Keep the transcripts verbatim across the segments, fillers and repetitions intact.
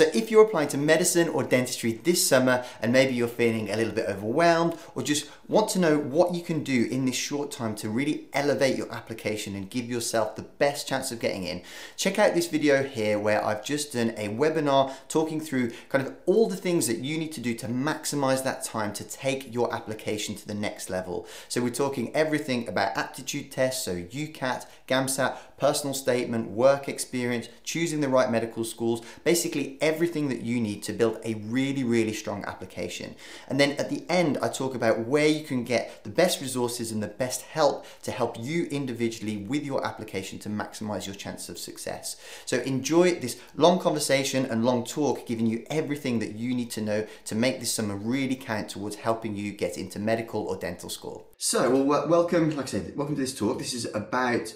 So if you're applying to medicine or dentistry this summer, and maybe you're feeling a little bit overwhelmed or just want to know what you can do in this short time to really elevate your application and give yourself the best chance of getting in, check out this video here where I've just done a webinar talking through kind of all the things that you need to do to maximize that time to take your application to the next level. So we're talking everything about aptitude tests, so U CAT, GAMSAT, personal statement, work experience, choosing the right medical schools, basically everything that you need to build a really, really strong application. And then at the end, I talk about where you can get the best resources and the best help to help you individually with your application to maximize your chance of success. So enjoy this long conversation and long talk, giving you everything that you need to know to make this summer really count towards helping you get into medical or dental school. So well, welcome, like I said, welcome to this talk. This is about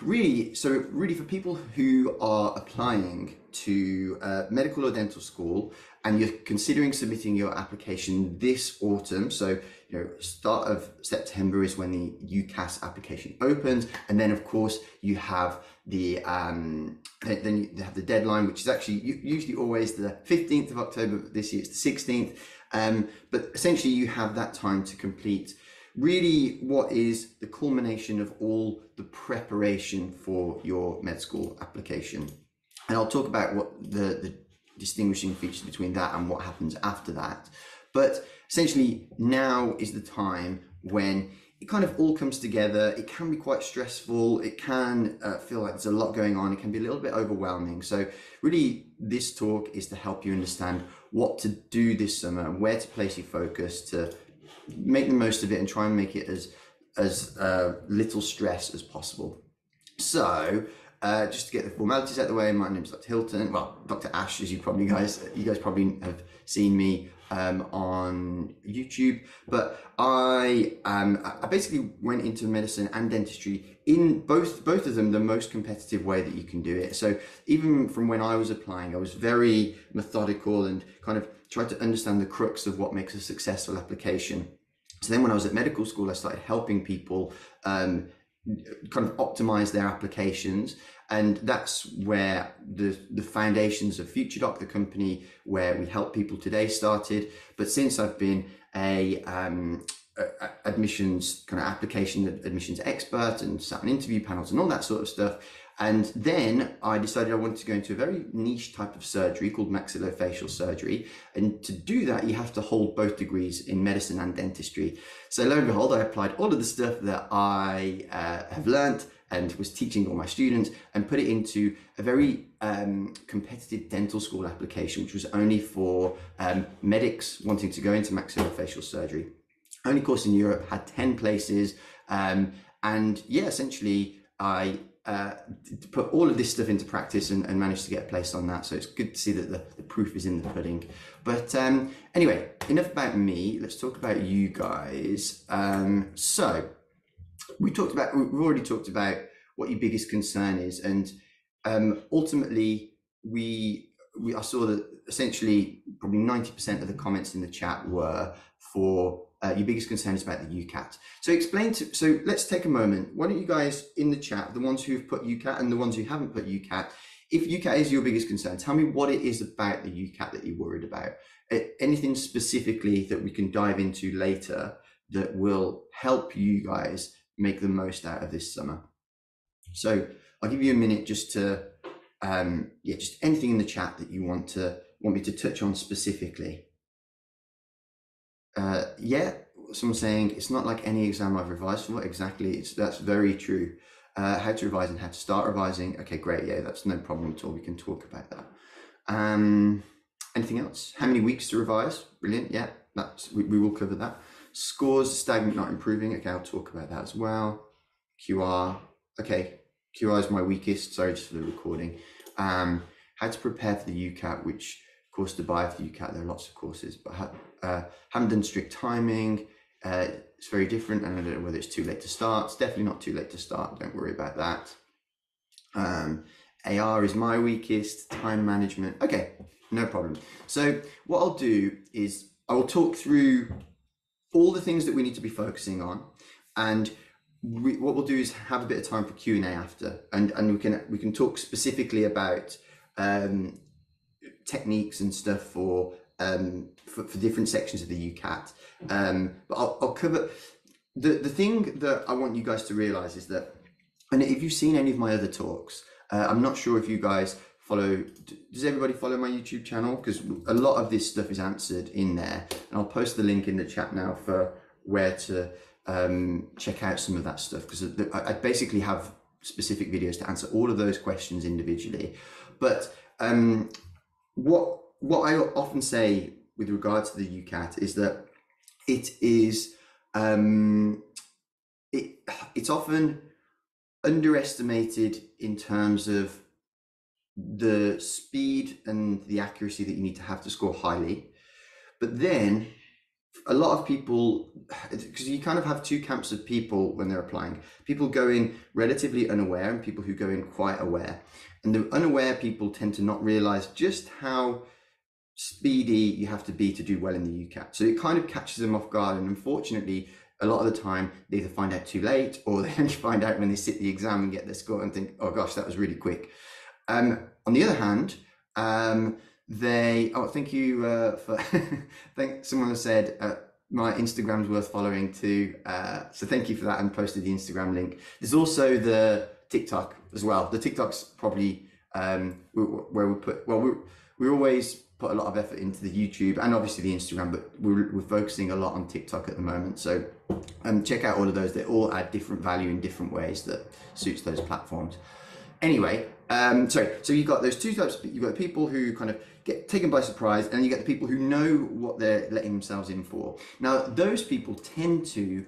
Really, so really for people who are applying to uh, medical or dental school and you're considering submitting your application this autumn, so you know, start of September is when the U CAS application opens, and then of course you have the um, then you have the deadline, which is actually usually always the fifteenth of October, but this year it's the sixteenth. Um, but essentially you have that time to complete really what is the culmination of all the preparation for your med school application. And I'll talk about what the, the distinguishing features between that and what happens after that. But essentially now is the time when it kind of all comes together. It can be quite stressful. It can uh, feel like there's a lot going on. It can be a little bit overwhelming. So really this talk is to help you understand what to do this summer and where to place your focus to make the most of it and try and make it as as uh, little stress as possible. So uh, just to get the formalities out of the way, my name's Doctor Hilton, well, Doctor Ash, as you probably guys, you guys probably have seen me um, on YouTube, but I, um, I basically went into medicine and dentistry in both, both of them the most competitive way that you can do it. So even from when I was applying, I was very methodical and kind of tried to understand the crux of what makes a successful application. So then when I was at medical school, I started helping people um, kind of optimize their applications. And that's where the, the foundations of FutureDoc, the company where we help people today, started. But since I've been a, um, a admissions kind of application admissions expert and sat on interview panels and all that sort of stuff. And then I decided I wanted to go into a very niche type of surgery called maxillofacial surgery. And to do that, you have to hold both degrees in medicine and dentistry. So lo and behold, I applied all of the stuff that I uh, have learned and was teaching all my students and put it into a very um, competitive dental school application, which was only for um, medics wanting to go into maxillofacial surgery. Only course in Europe, had ten places. Um, and yeah, essentially I, Uh, put all of this stuff into practice and, and managed to get a place on that. So it's good to see that the, the proof is in the pudding. But um, anyway, enough about me. Let's talk about you guys. Um, so we talked about, we've already talked about what your biggest concern is. And um, ultimately, we, we I saw that essentially probably ninety percent of the comments in the chat were for Uh, your biggest concern is about the U CAT. So explain to, so let's take a moment. Why don't you guys in the chat, the ones who've put U CAT and the ones who haven't put U CAT, if U CAT is your biggest concern, tell me what it is about the U CAT that you're worried about. Anything specifically that we can dive into later that will help you guys make the most out of this summer. So I'll give you a minute just to, um, yeah, just anything in the chat that you want to, want me to touch on specifically. Uh, yeah, someone saying it's not like any exam I've revised for. Exactly, it's, that's very true. Uh, how to revise and how to start revising. Okay, great. Yeah, that's no problem at all. We can talk about that. Um, anything else? How many weeks to revise? Brilliant. Yeah, that's we, we will cover that. Scores stagnant, not improving. Okay, I'll talk about that as well. Q R. Okay, Q R is my weakest. Sorry, just for the recording. Um, how to prepare for the U CAT, which course to buy for U CAT. There are lots of courses, but ha uh, haven't done strict timing. Uh, it's very different, and I don't know whether it's too late to start. It's definitely not too late to start. Don't worry about that. Um, A R is my weakest. Time management. Okay, no problem. So what I'll do is I will talk through all the things that we need to be focusing on, and we, what we'll do is have a bit of time for Q and A after, and and we can we can talk specifically about Um, techniques and stuff for um for, for different sections of the U CAT. Um, but I'll, I'll cover the the thing that I want you guys to realise is that, and if you've seen any of my other talks, uh, I'm not sure if you guys follow. Does everybody follow my YouTube channel? Because a lot of this stuff is answered in there, and I'll post the link in the chat now for where to um, check out some of that stuff, because I basically have specific videos to answer all of those questions individually. But um, what what I often say with regard to the U CAT is that it is um, it it's often underestimated in terms of the speed and the accuracy that you need to have to score highly. But then a lot of people, because you kind of have two camps of people when they're applying. People go in relatively unaware and people who go in quite aware. And the unaware people tend to not realize just how speedy you have to be to do well in the U CAT. So it kind of catches them off guard, and unfortunately a lot of the time they either find out too late, or they only find out when they sit the exam and get their score and think, oh gosh, that was really quick. Um, on the other hand, um, they, oh, thank you uh, for, I think someone said uh, my Instagram's worth following too. Uh, so thank you for that, and posted the Instagram link. There's also the TikTok as well. The TikTok's probably um, where we put, well, we, we always put a lot of effort into the YouTube and obviously the Instagram, but we're, we're focusing a lot on TikTok at the moment. So um, check out all of those. They all add different value in different ways that suits those platforms. Anyway, um, sorry, so you've got those two types. You've got the people who kind of get taken by surprise, and you get the people who know what they're letting themselves in for. Now, those people tend to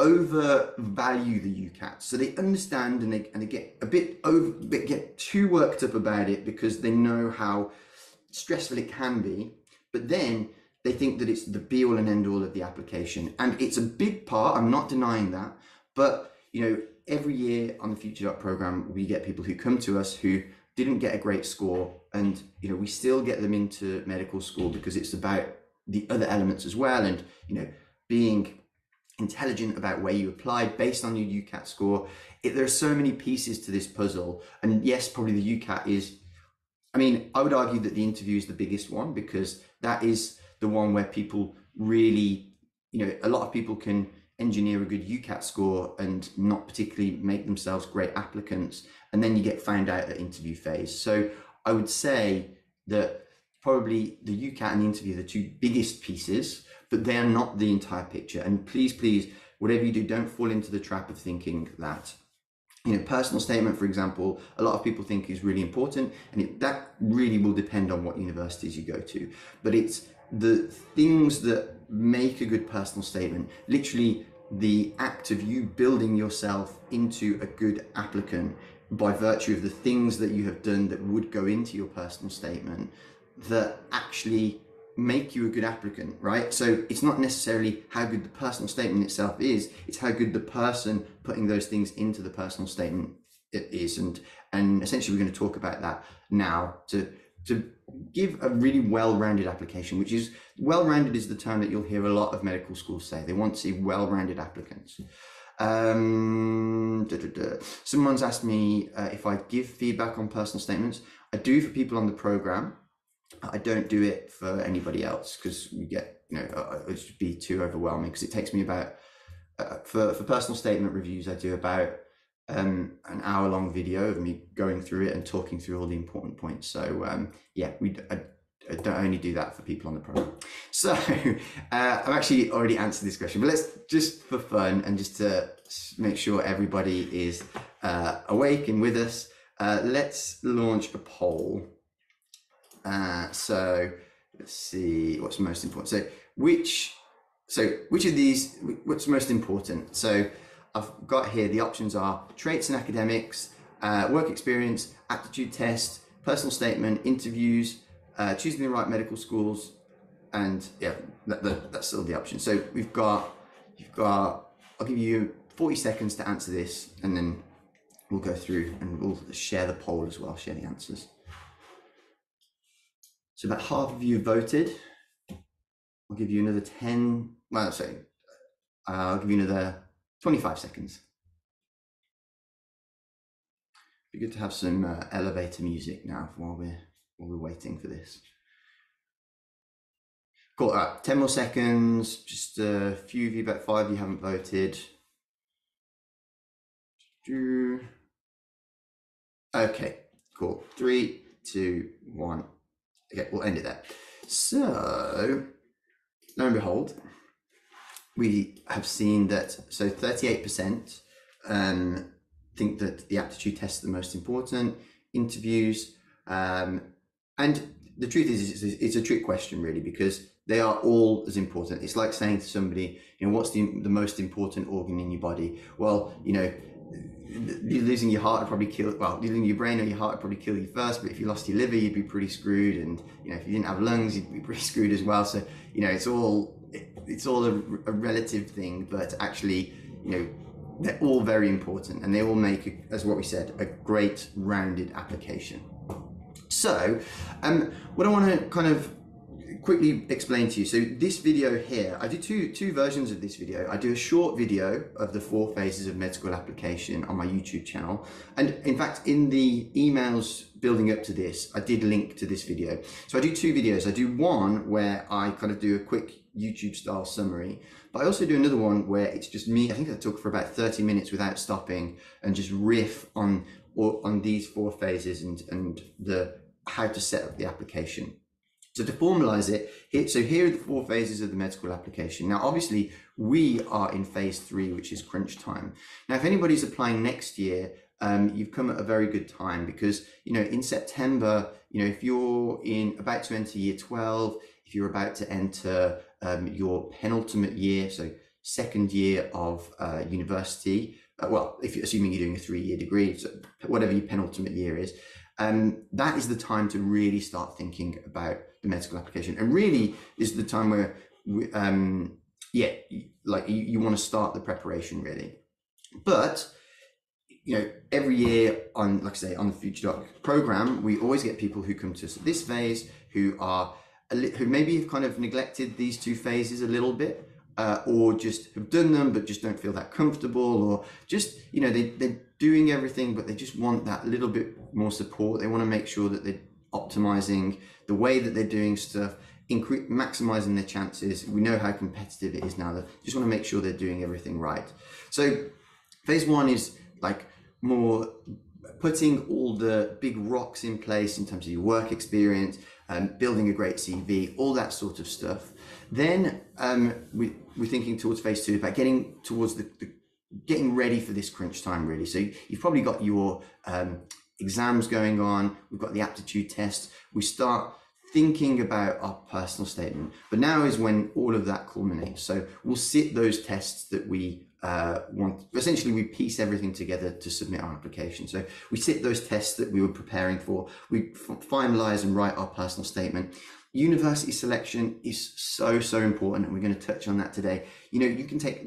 overvalue the U CAT. So they understand, and they, and they get a bit over, they get too worked up about it because they know how stressful it can be, but then they think that it's the be all and end all of the application. And it's a big part, I'm not denying that, but you know, every year on the FutureDoc program, we get people who come to us who didn't get a great score, and you know, we still get them into medical school because it's about the other elements as well, and you know, being intelligent about where you applied based on your U CAT score. It, there are so many pieces to this puzzle, and yes, probably the U CAT is, I mean, I would argue that the interview is the biggest one, because that is the one where people really, you know, a lot of people can engineer a good U CAT score and not particularly make themselves great applicants, and then you get found out at interview phase. So I would say that probably the U CAT and the interview are the two biggest pieces, but they are not the entire picture. And please, please, whatever you do, don't fall into the trap of thinking that, you know, personal statement, for example, a lot of people think is really important, and it, that really will depend on what universities you go to. But it's the things that make a good personal statement, literally the act of you building yourself into a good applicant by virtue of the things that you have done that would go into your personal statement, that actually make you a good applicant, right? So it's not necessarily how good the personal statement itself is, it's how good the person putting those things into the personal statement it is. And and essentially we're going to talk about that now to to give a really well-rounded application, which is, well-rounded is the term that you'll hear a lot of medical schools say. They want to see well-rounded applicants. Um, da, da, da. Someone's asked me uh, if I give feedback on personal statements. I do for people on the program. I don't do it for anybody else because we get, you know, it would be too overwhelming, because it takes me about, uh, for, for personal statement reviews, I do about um, an hour long video of me going through it and talking through all the important points. So um, yeah, we I, I don't only do that for people on the program. So uh, I've actually already answered this question, but let's just for fun and just to make sure everybody is uh, awake and with us, uh, let's launch a poll. Uh, so let's see what's most important. So which, so which of these, what's most important? So I've got here, the options are traits and academics, uh, work experience, aptitude test, personal statement, interviews, uh, choosing the right medical schools, and yeah, that, that, that's all the options. So we've got, you've got, I'll give you forty seconds to answer this, and then we'll go through and we'll share the poll as well, share the answers. So about half of you voted. I'll give you another ten, well, sorry, uh, I'll give you another twenty-five seconds. Be good to have some uh, elevator music now while we're, while we're waiting for this. Caught up. ten more seconds. Just a few of you, about five of you haven't voted. Okay, cool. Three, two, one. Okay, we'll end it there. So, lo and behold, we have seen that, so thirty-eight percent um, think that the aptitude tests are the most important, interviews, um, and the truth is, it's a trick question really, because they are all as important. It's like saying to somebody, you know, what's the, the most important organ in your body? Well, you know, losing your heart would probably kill, well, losing your brain or your heart would probably kill you first, but if you lost your liver, you'd be pretty screwed. And, you know, if you didn't have lungs, you'd be pretty screwed as well. So, you know, it's all, it, it's all a, a relative thing, but actually, you know, they're all very important and they all make, a, as what we said, a great rounded application. So, um, what I want to kind of quickly explain to you. So this video here, I do two, two versions of this video. I do a short video of the four phases of med school application on my YouTube channel. And in fact, in the emails building up to this, I did link to this video. So I do two videos. I do one where I kind of do a quick YouTube style summary, but I also do another one where it's just me. I think I talk for about thirty minutes without stopping and just riff on, or on these four phases and, and the, how to set up the application. So to formalize it, here, so here are the four phases of the med school application. Now, obviously, we are in phase three, which is crunch time. Now, if anybody's applying next year, um, you've come at a very good time because, you know, in September, you know, if you're in about to enter year twelve, if you're about to enter um, your penultimate year, so second year of uh, university, uh, well, if you're assuming you're doing a three-year degree, so whatever your penultimate year is, Um, that is the time to really start thinking about the med school application, and really is the time where, um, yeah, like you, you want to start the preparation really. But you know, every year on, like I say, on the FutureDoc program, we always get people who come to us at this phase who are who maybe have kind of neglected these two phases a little bit, uh, or just have done them but just don't feel that comfortable, or just you know they they. doing everything, but they just want that little bit more support. They want to make sure that they're optimizing the way that they're doing stuff, maximizing their chances. We know how competitive it is now. They just want to make sure they're doing everything right. So phase one is like more putting all the big rocks in place in terms of your work experience, um, building a great C V, all that sort of stuff. Then um, we, we're thinking towards phase two about getting towards the, the getting ready for this crunch time really. So you've probably got your um, exams going on, we've got the aptitude test, we start thinking about our personal statement, but now is when all of that culminates. So we'll sit those tests that we uh, want, essentially we piece everything together to submit our application. So we sit those tests that we were preparing for, we finalize and write our personal statement. University selection is so, so important, and we're going to touch on that today. You know, you can take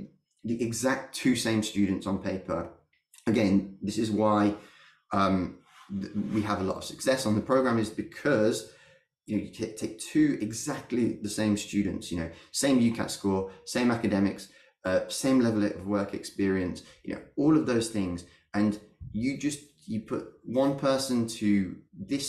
the exact two same students on paper. Again, this is why um, we have a lot of success on the program, is because you know you take two exactly the same students, you know, same UCAT score, same academics, uh, same level of work experience, you know, all of those things, and you just you put one person to this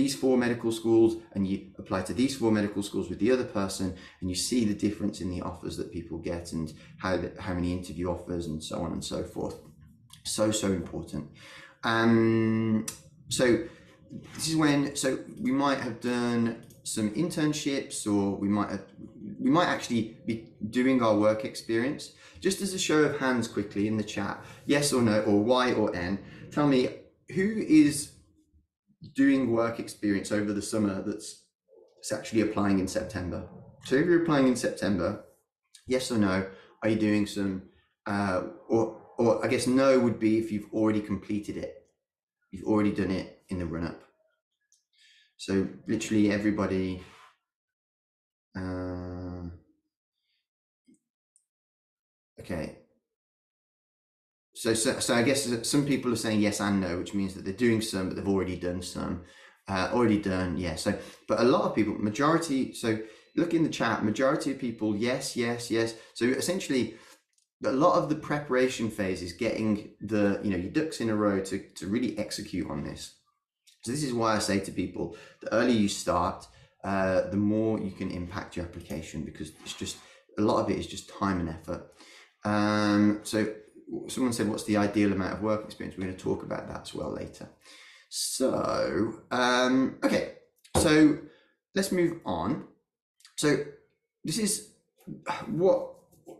these four medical schools and you apply to these four medical schools with the other person, and you see the difference in the offers that people get and how the, how many interview offers and so on and so forth. So, so important. Um, so this is when, so we might have done some internships, or we might have, we might actually be doing our work experience. Just as a show of hands quickly in the chat, yes or no, or Y or N, tell me who is doing work experience over the summer that's it's actually applying in September. So if you're applying in September, yes or no, are you doing some, uh, or, or I guess no would be if you've already completed it. You've already done it in the run-up. So literally everybody, uh, okay. So, so, so I guess some people are saying yes and no, which means that they're doing some, but they've already done some, uh, already done, yeah. So, but a lot of people, majority, so look in the chat, majority of people, yes, yes, yes. So essentially, a lot of the preparation phase is getting the, you know, your ducks in a row to, to really execute on this. So this is why I say to people, the earlier you start, uh, the more you can impact your application, because it's just a lot of it is just time and effort. Um, so someone said, what's the ideal amount of work experience? We're going to talk about that as well later. So, um, okay, so let's move on. So this is what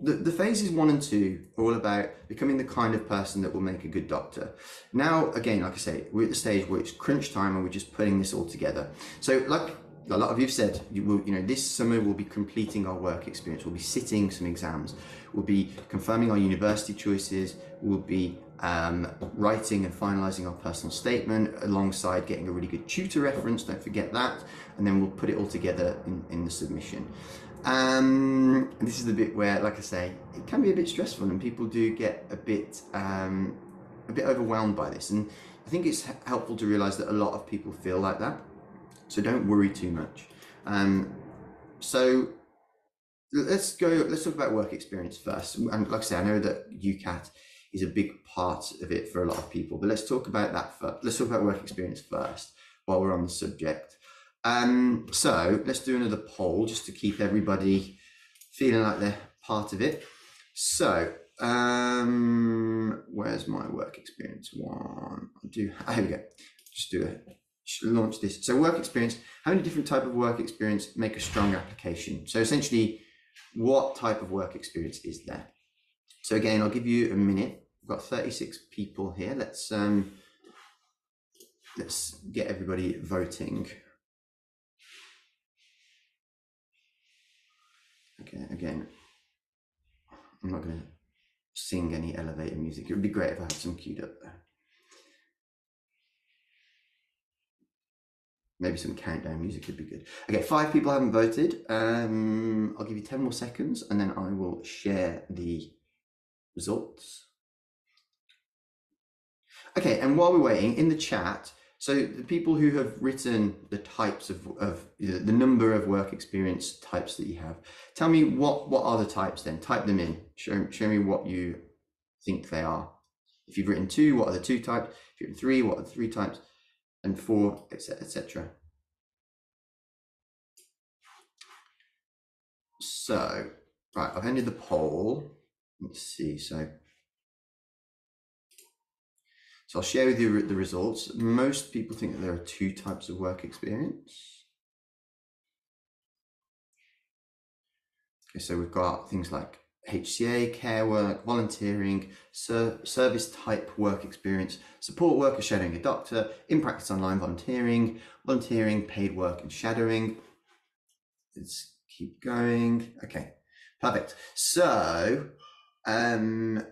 the, the phases one and two are all about: becoming the kind of person that will make a good doctor. Now, again, like I say, we're at the stage where it's crunch time and we're just putting this all together. So like a lot of you've said, you will, you know, this summer we'll be completing our work experience. We'll be sitting some exams. We'll be confirming our university choices. We'll be um, writing and finalizing our personal statement alongside getting a really good tutor reference. Don't forget that. And then we'll put it all together in, in the submission. Um, and this is the bit where, like I say, it can be a bit stressful and people do get a bit, um, a bit overwhelmed by this. And I think it's helpful to realize that a lot of people feel like that. So don't worry too much. Um, so let's go, let's talk about work experience first. And like I say, I know that U CAT is a big part of it for a lot of people, but let's talk about that first. Let's talk about work experience first while we're on the subject. Um, so let's do another poll just to keep everybody feeling like they're part of it. So um, where's my work experience one? I do, here we go, just do it. Should launch this. So work experience, how many different type of work experience make a strong application? So essentially, what type of work experience is there? So again, I'll give you a minute. We've got thirty-six people here. Let's um, let's get everybody voting. Okay, again, I'm not going to sing any elevator music. It would be great if I had some queued up there. Maybe some countdown music would be good. Okay, five people haven't voted. Um, I'll give you ten more seconds and then I will share the results. Okay, and while we're waiting, in the chat, so the people who have written the types of, of the number of work experience types that you have, tell me what, what are the types then? Type them in, show, show me what you think they are. If you've written two, what are the two types? If you've written three, what are the three types? And four, et cetera, et cetera. So, right, I've ended the poll. Let's see. So, so I'll share with you the results. Most people think that there are two types of work experience. Okay, so we've got things like H C A, care work, volunteering, ser service type work experience, support worker, shadowing a doctor, in practice online volunteering, volunteering, paid work and shadowing. Let's keep going. Okay, perfect. So um,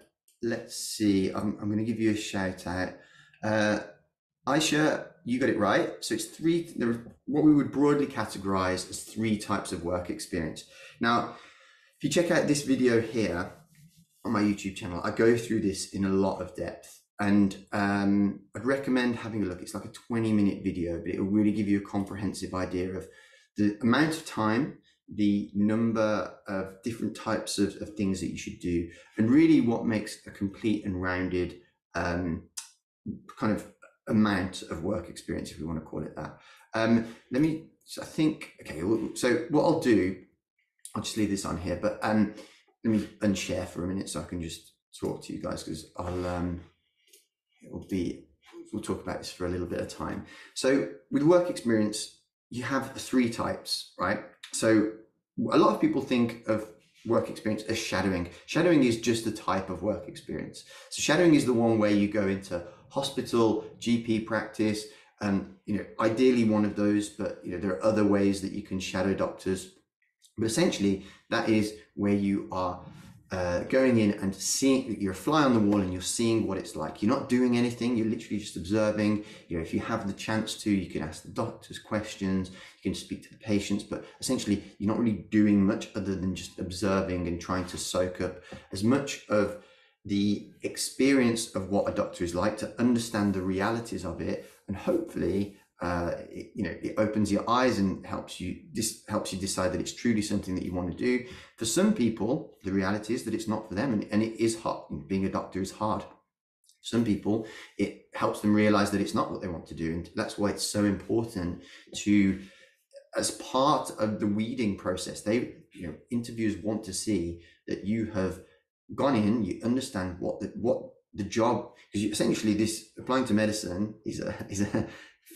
let's see, I'm, I'm going to give you a shout out. Uh, Aisha, you got it right. So it's three, there are what we would broadly categorize as three types of work experience. Now, if you check out this video here on my YouTube channel, I go through this in a lot of depth, and um, I'd recommend having a look. It's like a twenty minute video, but it will really give you a comprehensive idea of the amount of time, the number of different types of, of things that you should do, and really what makes a complete and rounded um, kind of amount of work experience, if we want to call it that. Um, let me, so I think, okay, so what I'll do, I'll just leave this on here, but um, let me unshare for a minute so I can just talk to you guys, because I'll um, it will be we'll talk about this for a little bit of time. So with work experience, you have three types, right? So a lot of people think of work experience as shadowing. Shadowing is just the type of work experience. So shadowing is the one where you go into hospital, G P practice, and you know, ideally one of those, but you know, there are other ways that you can shadow doctors. But essentially, that is where you are uh, going in and seeing, you're a fly on the wall and you're seeing what it's like. You're not doing anything, you're literally just observing. You know, if you have the chance to, you can ask the doctors questions, you can speak to the patients, but essentially you're not really doing much other than just observing and trying to soak up as much of the experience of what a doctor is like to understand the realities of it, and hopefully Uh, it, you know, it opens your eyes and helps you, this helps you decide that it's truly something that you want to do. For some people, the reality is that it's not for them, and, and it is hard. Being a doctor is hard. Some people, it helps them realize that it's not what they want to do. And that's why it's so important to as part of the weeding process, they, you know, interviewers want to see that you have gone in, you understand what the, what the job, because essentially this applying to medicine is a, is a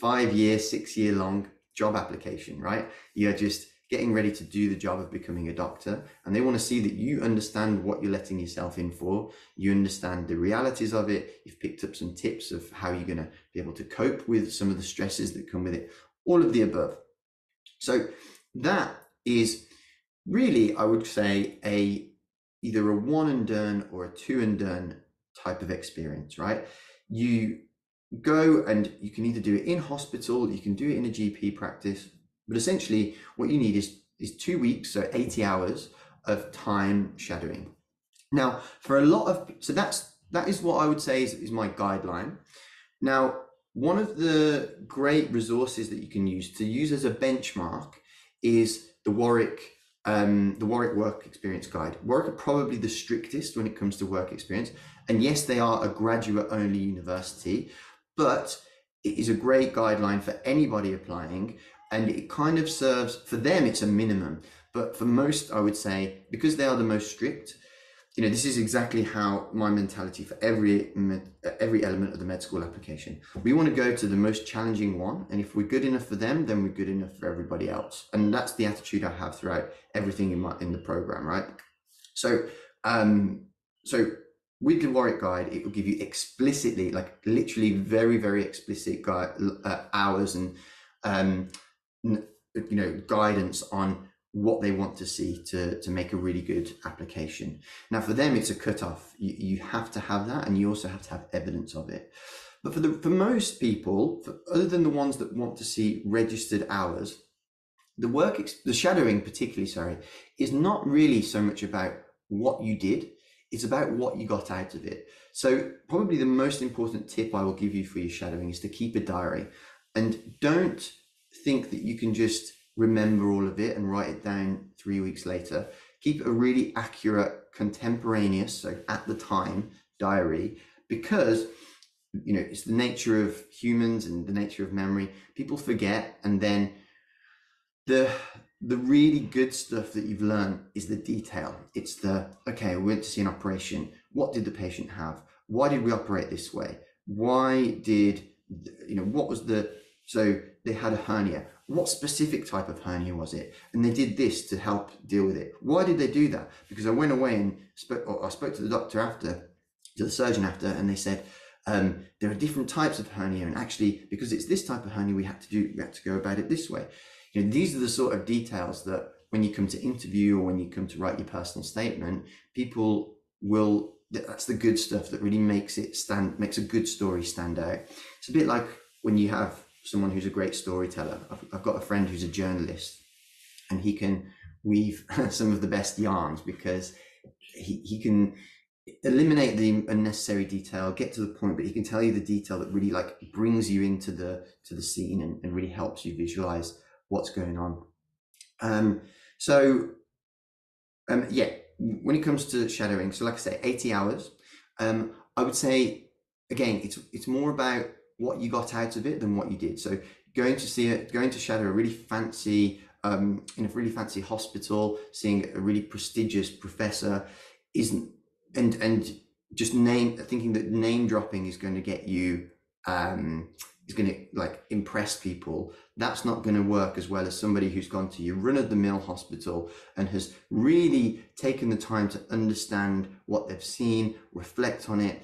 five year, six year long job application, right? You're just getting ready to do the job of becoming a doctor, and they want to see that you understand what you're letting yourself in for. You understand the realities of it. You've picked up some tips of how you're going to be able to cope with some of the stresses that come with it, all of the above. So that is really, I would say, a either a one and done or a two and done type of experience, right? You go and you can either do it in hospital, you can do it in a G P practice, but essentially what you need is, is two weeks, so eighty hours of time shadowing. Now, for a lot of, so that's, that is what I would say is, is my guideline. Now, one of the great resources that you can use to use as a benchmark is the Warwick, um, the Warwick Work Experience Guide. Warwick are probably the strictest when it comes to work experience. And yes, they are a graduate only university, but it is a great guideline for anybody applying. And it kind of serves, for them, it's a minimum. But for most, I would say, because they are the most strict, you know, this is exactly how my mentality for every every element of the med school application. We want to go to the most challenging one, and if we're good enough for them, then we're good enough for everybody else. And that's the attitude I have throughout everything in my in the program, right? So, um, so with the Warwick Guide, it will give you explicitly, like literally, very very explicit guide, uh, hours and um, you know, guidance on what they want to see to, to make a really good application. Now for them, it's a cutoff. You, you have to have that, and you also have to have evidence of it. But for, the, for most people, for, other than the ones that want to see registered hours, the work, the shadowing particularly, sorry, is not really so much about what you did, it's about what you got out of it. So probably the most important tip I will give you for your shadowing is to keep a diary, and don't think that you can just remember all of it and write it down three weeks later. Keep a really accurate, contemporaneous, so at the time, diary, because, you know, it's the nature of humans and the nature of memory. People forget, and then the the really good stuff that you've learned is the detail. It's the, okay, we went to see an operation. What did the patient have? Why did we operate this way? Why did, you know, what was the, so they had a hernia. What specific type of hernia was it? And they did this to help deal with it. Why did they do that? Because I went away and spoke, or I spoke to the doctor after, to the surgeon after, and they said, um, there are different types of hernia. And actually, because it's this type of hernia, we had to do, we had to go about it this way. You know, these are the sort of details that when you come to interview or when you come to write your personal statement, people will, that's the good stuff that really makes it stand, makes a good story stand out. It's a bit like when you have someone who's a great storyteller. I've, I've got a friend who's a journalist, and he can weave some of the best yarns because he, he can eliminate the unnecessary detail, get to the point, but he can tell you the detail that really like brings you into the to the scene and, and really helps you visualize what's going on. Um, so um, yeah, when it comes to shadowing, so like I say, eighty hours, um, I would say, again, it's it's more about what you got out of it than what you did. So going to see it, going to shadow a really fancy, um, in a really fancy hospital, seeing a really prestigious professor, isn't, and and just name thinking that name dropping is going to get you, um, is going to like impress people. That's not going to work as well as somebody who's gone to your run of the mill hospital and has really taken the time to understand what they've seen, reflect on it,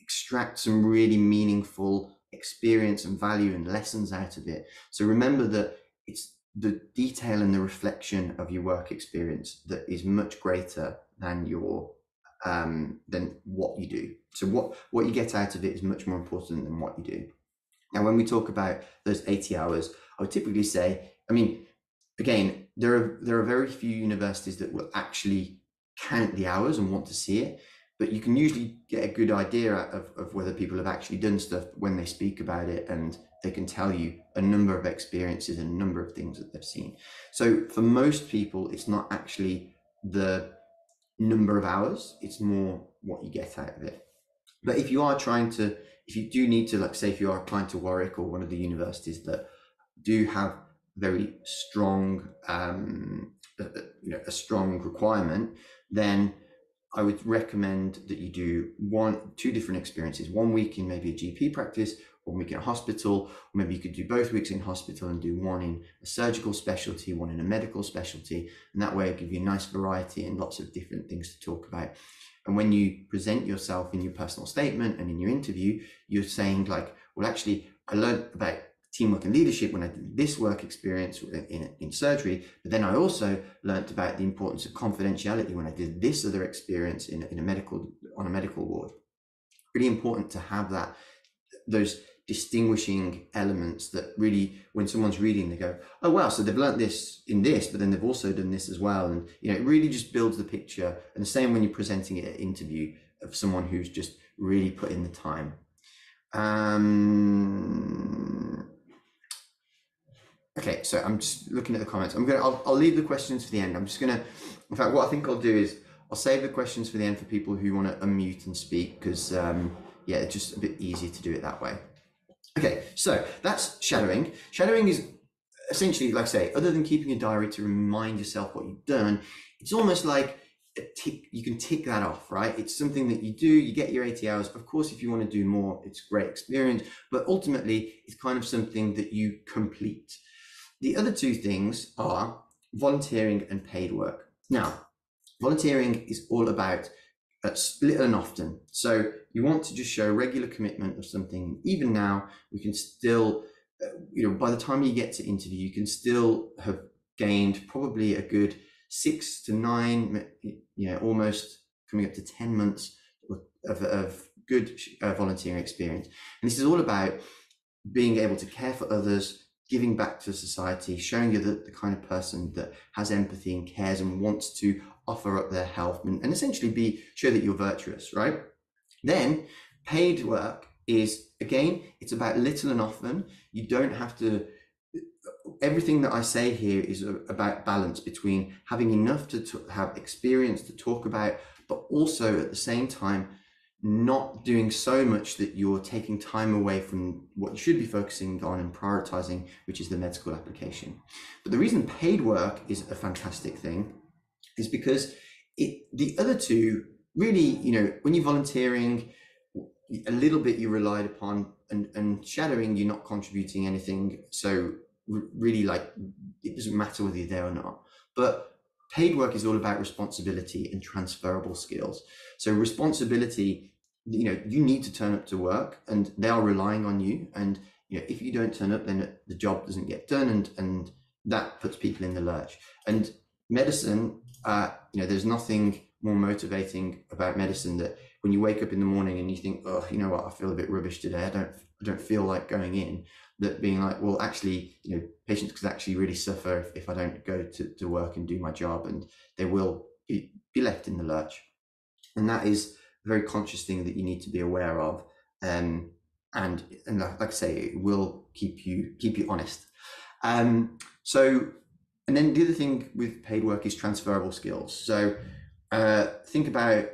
extract some really meaningful experience and value and lessons out of it. So remember that it's the detail and the reflection of your work experience that is much greater than your um than what you do. So what what you get out of it is much more important than what you do. Now when we talk about those eighty hours, I would typically say, I mean, again, there are there are very few universities that will actually count the hours and want to see it, but you can usually get a good idea of, of whether people have actually done stuff when they speak about it, and they can tell you a number of experiences and a number of things that they've seen. So for most people, it's not actually the number of hours, it's more what you get out of it. But if you are trying to, if you do need to, like say if you are applying to Warwick or one of the universities that do have very strong, um, uh, you know, a strong requirement, then I would recommend that you do one, two different experiences, one week in maybe a G P practice, one week in a hospital, or maybe you could do both weeks in hospital and do one in a surgical specialty, one in a medical specialty. And that way it'll give you a nice variety and lots of different things to talk about. And when you present yourself in your personal statement and in your interview, you're saying like, well, actually, I learned about teamwork and leadership when I did this work experience in, in surgery, but then I also learned about the importance of confidentiality when I did this other experience in, in a medical, on a medical ward. Really important to have that, those distinguishing elements that really, when someone's reading, they go, oh wow, so they've learned this in this, but then they've also done this as well. And you know, it really just builds the picture. And the same when you're presenting an interview of someone who's just really put in the time. Um, okay, so I'm just looking at the comments. I'm gonna, I'll, I'll leave the questions for the end. I'm just gonna, in fact, what I think I'll do is I'll save the questions for the end for people who want to unmute and speak, because um, yeah, it's just a bit easier to do it that way. Okay, so that's shadowing. Shadowing is essentially, like I say, other than keeping a diary to remind yourself what you've done, it's almost like a tick, you can tick that off, right? It's something that you do, you get your eighty hours. Of course, if you want to do more, it's a great experience, but ultimately it's kind of something that you complete. The other two things are volunteering and paid work. Now, volunteering is all about Uh, split and often. So you want to just show regular commitment of something. Even now, we can still, uh, you know, by the time you get to interview, you can still have gained probably a good six to nine, you know, almost coming up to ten months of, of good uh, volunteering experience. And this is all about being able to care for others, giving back to society, showing you the, the kind of person that has empathy and cares and wants to offer up their help and, and essentially be sure that you're virtuous, right? Then paid work is, again, it's about little and often. You don't have to, everything that I say here is a, about balance between having enough to have experience to talk about, but also at the same time, not doing so much that you're taking time away from what you should be focusing on and prioritizing, which is the med school application. But the reason paid work is a fantastic thing is because it, the other two really, you know, when you're volunteering, a little bit you relied upon, and, and shadowing, you're not contributing anything. So really, like, it doesn't matter whether you're there or not. But paid work is all about responsibility and transferable skills. So responsibility, you know, you need to turn up to work and they are relying on you. And, you know, if you don't turn up, then the job doesn't get done. And, and that puts people in the lurch. And medicine, uh, you know, there's nothing more motivating about medicine that when you wake up in the morning and you think, oh, you know what, I feel a bit rubbish today. I don't, I don't feel like going in. That being like, well, actually, you know, patients could actually really suffer if, if I don't go to, to work and do my job, and they will be, be left in the lurch. And that is a very conscious thing that you need to be aware of. Um, and and like, like I say, it will keep you keep you honest. Um, so, and then the other thing with paid work is transferable skills. So uh, think about,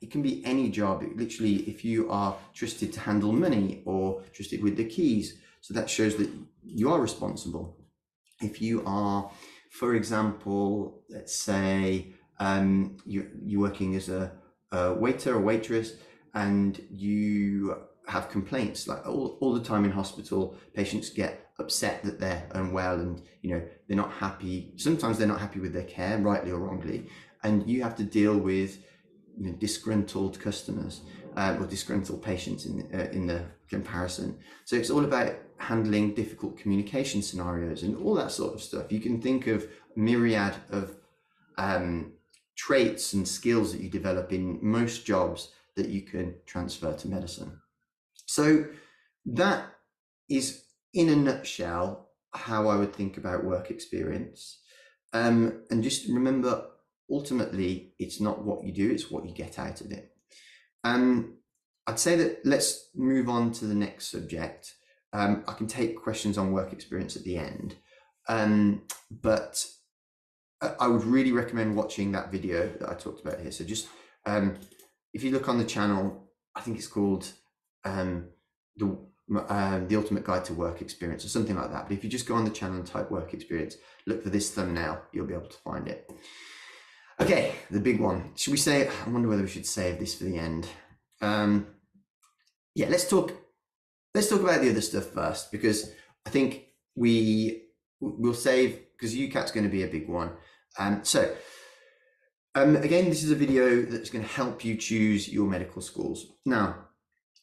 it can be any job. It literally, if you are trusted to handle money or trusted with the keys, so that shows that you are responsible. If you are, for example, let's say um, you're, you're working as a, a waiter or waitress and you have complaints, like all, all the time in hospital, patients get upset that they're unwell and, you know, they're not happy. Sometimes they're not happy with their care, rightly or wrongly. And you have to deal with, you know, disgruntled customers uh, or disgruntled patients in, uh, in the comparison. So it's all about handling difficult communication scenarios and all that sort of stuff. You can think of myriad of um, traits and skills that you develop in most jobs that you can transfer to medicine. So that is, in a nutshell, how I would think about work experience. Um, and just remember, ultimately, it's not what you do, it's what you get out of it. Um, I'd say that let's move on to the next subject. Um, I can take questions on work experience at the end, um, but I would really recommend watching that video that I talked about here. So just, um, if you look on the channel, I think it's called um, the um, the ultimate guide to work experience or something like that. But if you just go on the channel and type work experience, look for this thumbnail, you'll be able to find it. Okay, the big one. Should we say, I wonder whether we should save this for the end. Um, yeah, let's talk, let's talk about the other stuff first, because I think we will save, because UCAT's going to be a big one. Um, so um, again, this is a video that's going to help you choose your medical schools. Now,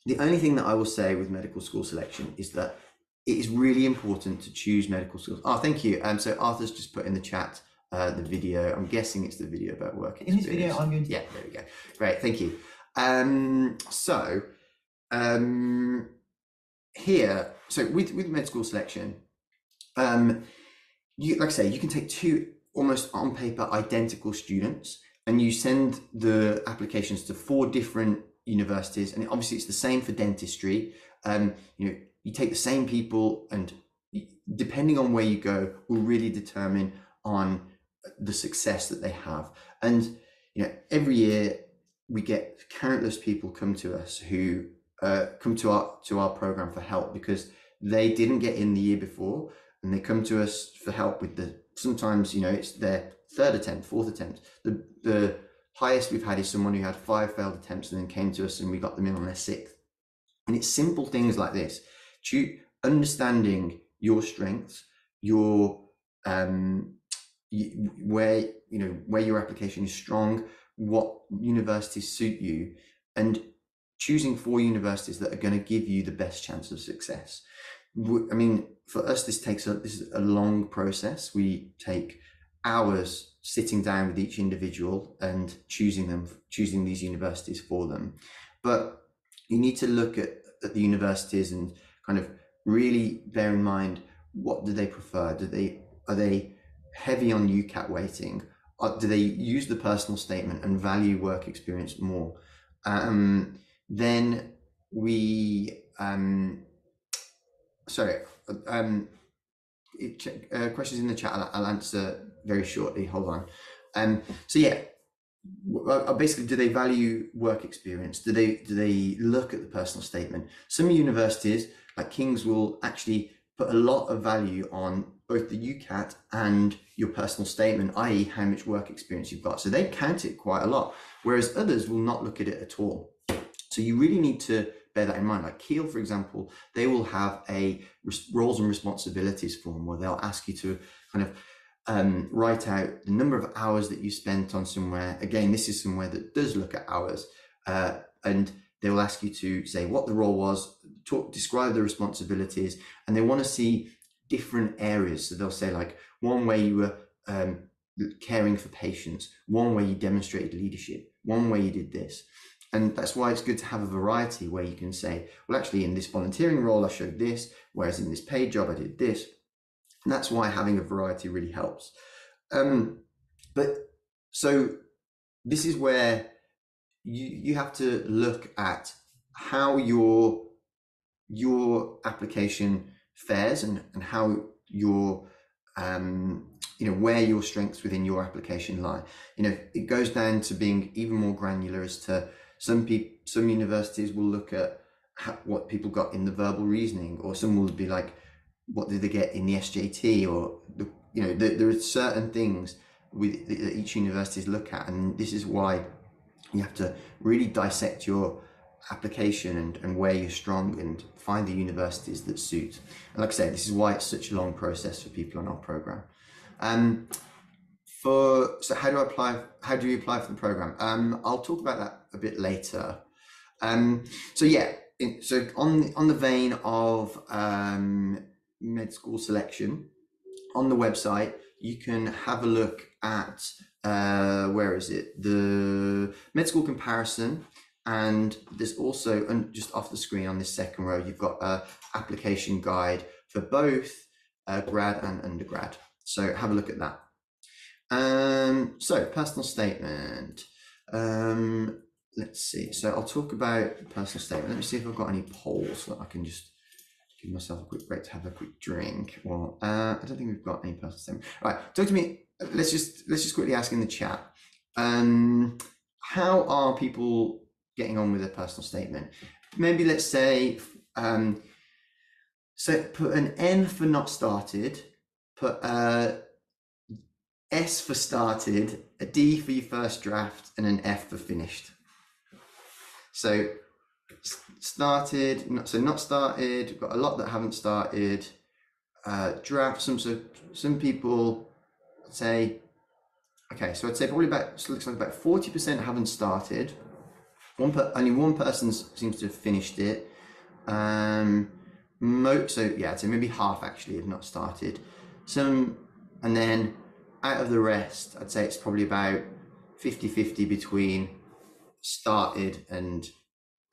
the only thing that I will say with medical school selection is that it is really important to choose medical schools. Oh, thank you. Um, so Arthur's just put in the chat uh, the video. I'm guessing it's the video about work experience. In this video, I'm going to... Yeah, there we go. Great, thank you. Um, so um, here, so with, with med school selection, um, you, like I say, you can take two almost on paper identical students and you send the applications to four different universities, and obviously it's the same for dentistry. Um, you know, you take the same people, and depending on where you go will really determine on the success that they have. And you know, every year we get countless people come to us who uh, come to our to our program for help because they didn't get in the year before, and they come to us for help with the, sometimes, you know, it's their third attempt, fourth attempt. The the highest we've had is someone who had five failed attempts and then came to us and we got them in on their sixth. And it's simple things like this: understanding your strengths, your um, where you know where your application is strong, what universities suit you, and choosing four universities that are going to give you the best chance of success. I mean, for us, this takes a, this is a long process. We take hours sitting down with each individual and choosing them, choosing these universities for them. But you need to look at, at the universities and kind of really bear in mind, what do they prefer? Do they, are they heavy on UCAT weighting? Or do they use the personal statement and value work experience more? Um, then we, um, sorry, um, it, uh, questions in the chat, I'll, I'll answer very shortly, hold on. Um, so yeah, basically, do they value work experience? Do they, do they look at the personal statement? Some universities like King's will actually put a lot of value on both the UCAT and your personal statement, that is how much work experience you've got. So they count it quite a lot, whereas others will not look at it at all. So you really need to bear that in mind. Like Keele, for example, they will have a roles and responsibilities form where they'll ask you to kind of um, write out the number of hours that you spent on somewhere. Again, this is somewhere that does look at hours, uh, and they will ask you to say what the role was, talk, describe the responsibilities, and they want to see different areas. So they'll say like one where you were um, caring for patients, one where you demonstrated leadership, one where you did this. And that's why it's good to have a variety where you can say, well, actually in this volunteering role, I showed this, whereas in this paid job, I did this. And that's why having a variety really helps. Um, but so this is where you, you have to look at how your, your application fares and, and how your, um, you know, where your strengths within your application lie. You know, it goes down to being even more granular as to, Some people, some universities will look at how, what people got in the verbal reasoning, or some will be like, what did they get in the S J T, or the, you know, the, there are certain things with that each university look at, and this is why you have to really dissect your application and, and where you're strong and find the universities that suit. And like I say, this is why it's such a long process for people on our program. Um, For, so how do I apply, how do you apply for the program? Um, I'll talk about that a bit later. Um, so yeah, in, so on the, on the vein of um, med school selection, on the website, you can have a look at, uh, where is it? The med school comparison, and there's also, and just off the screen on this second row, you've got a application guide for both uh, grad and undergrad. So have a look at that. Um, so personal statement, um, let's see. So I'll talk about personal statement. Let me see if I've got any polls that I can just give myself a quick break to have a quick drink. Well, uh, I don't think we've got any personal statement. All right. Talk to me. Let's just, let's just quickly ask in the chat. Um, how are people getting on with their personal statement? Maybe let's say, um, So put an N for not started, put a S for started, a D for your first draft, and an F for finished. So started, not, so not started, we've got a lot that haven't started. Uh, draft, some so some people say, okay, so I'd say probably about, so it looks like about forty percent haven't started. One per, only one person seems to have finished it. Um, mo so yeah, so maybe half actually have not started. Some, and then out of the rest, I'd say it's probably about fifty fifty between started and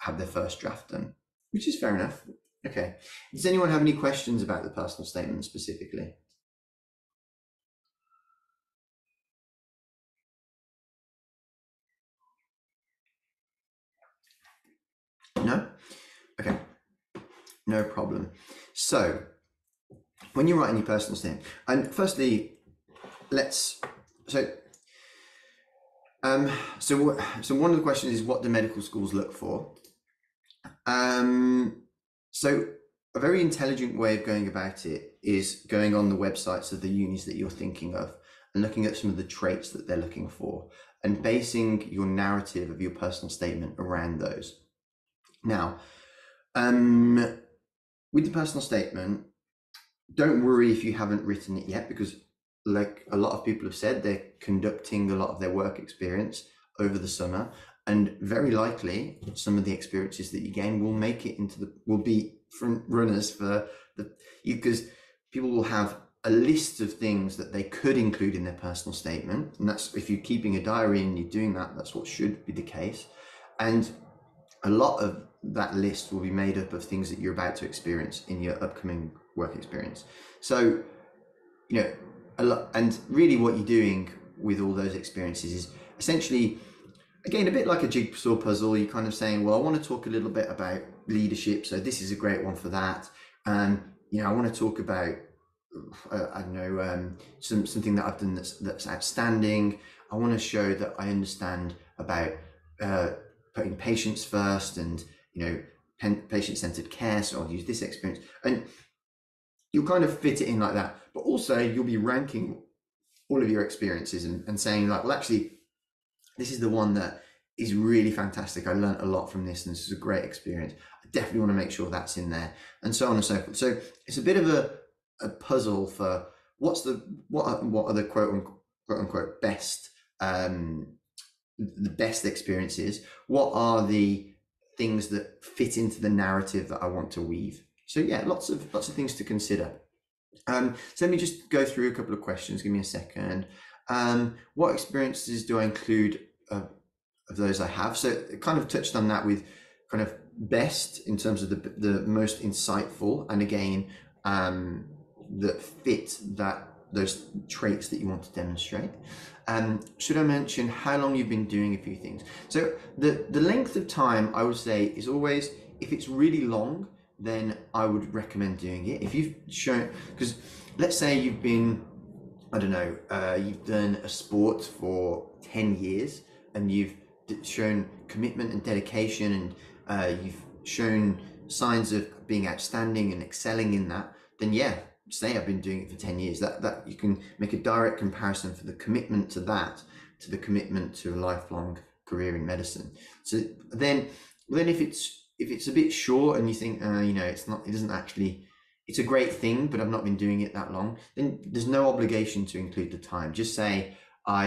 have their first draft done, which is fair enough. Okay. Does anyone have any questions about the personal statement specifically? No? Okay. No problem. So when you write any personal statement, and firstly, let's, so, um, so, so one of the questions is what do medical schools look for? Um, So a very intelligent way of going about it is going on the websites of the unis that you're thinking of and looking at some of the traits that they're looking for and basing your narrative of your personal statement around those. Now, um, with the personal statement, don't worry if you haven't written it yet, because like a lot of people have said, they're conducting a lot of their work experience over the summer. And very likely, some of the experiences that you gain will make it into the, will be front runners for the, because people will have a list of things that they could include in their personal statement. And that's, if you're keeping a diary and you're doing that, that's what should be the case. And a lot of that list will be made up of things that you're about to experience in your upcoming work experience. So, you know, a lot, and really what you're doing with all those experiences is essentially, again, a bit like a jigsaw puzzle, you're kind of saying, well, I want to talk a little bit about leadership, so this is a great one for that. And, um, you know, I want to talk about, uh, I don't know, um, some, something that I've done that's, that's outstanding. I want to show that I understand about uh, putting patients first and, you know, patient-centered care, so I'll use this experience. And you'll kind of fit it in like that. But also, you'll be ranking all of your experiences and, and saying, like, well, actually, this is the one that is really fantastic. I learned a lot from this and this is a great experience. I definitely want to make sure that's in there, and so on and so forth. So it's a bit of a, a puzzle for what's the, what are, what are the quote unquote, quote unquote best, um, the best experiences? What are the things that fit into the narrative that I want to weave? So yeah, lots of, lots of things to consider. Um, so let me just go through a couple of questions. Give me a second. Um, what experiences do I include Uh, of those I have? So it kind of touched on that with kind of best in terms of the, the most insightful, and again, um, that fit that, those traits that you want to demonstrate. Um, should I mention how long you've been doing a few things? So the, the length of time, I would say, is always, if it's really long, then I would recommend doing it. If you've shown, because let's say you've been, I don't know, uh, you've done a sport for ten years, and you've shown commitment and dedication, and uh, you've shown signs of being outstanding and excelling in that, then yeah, say I've been doing it for ten years. That, that you can make a direct comparison for the commitment to that, to the commitment to a lifelong career in medicine. So then, then if it's, if it's a bit short and you think, uh, you know, it's not, it doesn't actually, it's a great thing, but I've not been doing it that long, then there's no obligation to include the time. Just say, I,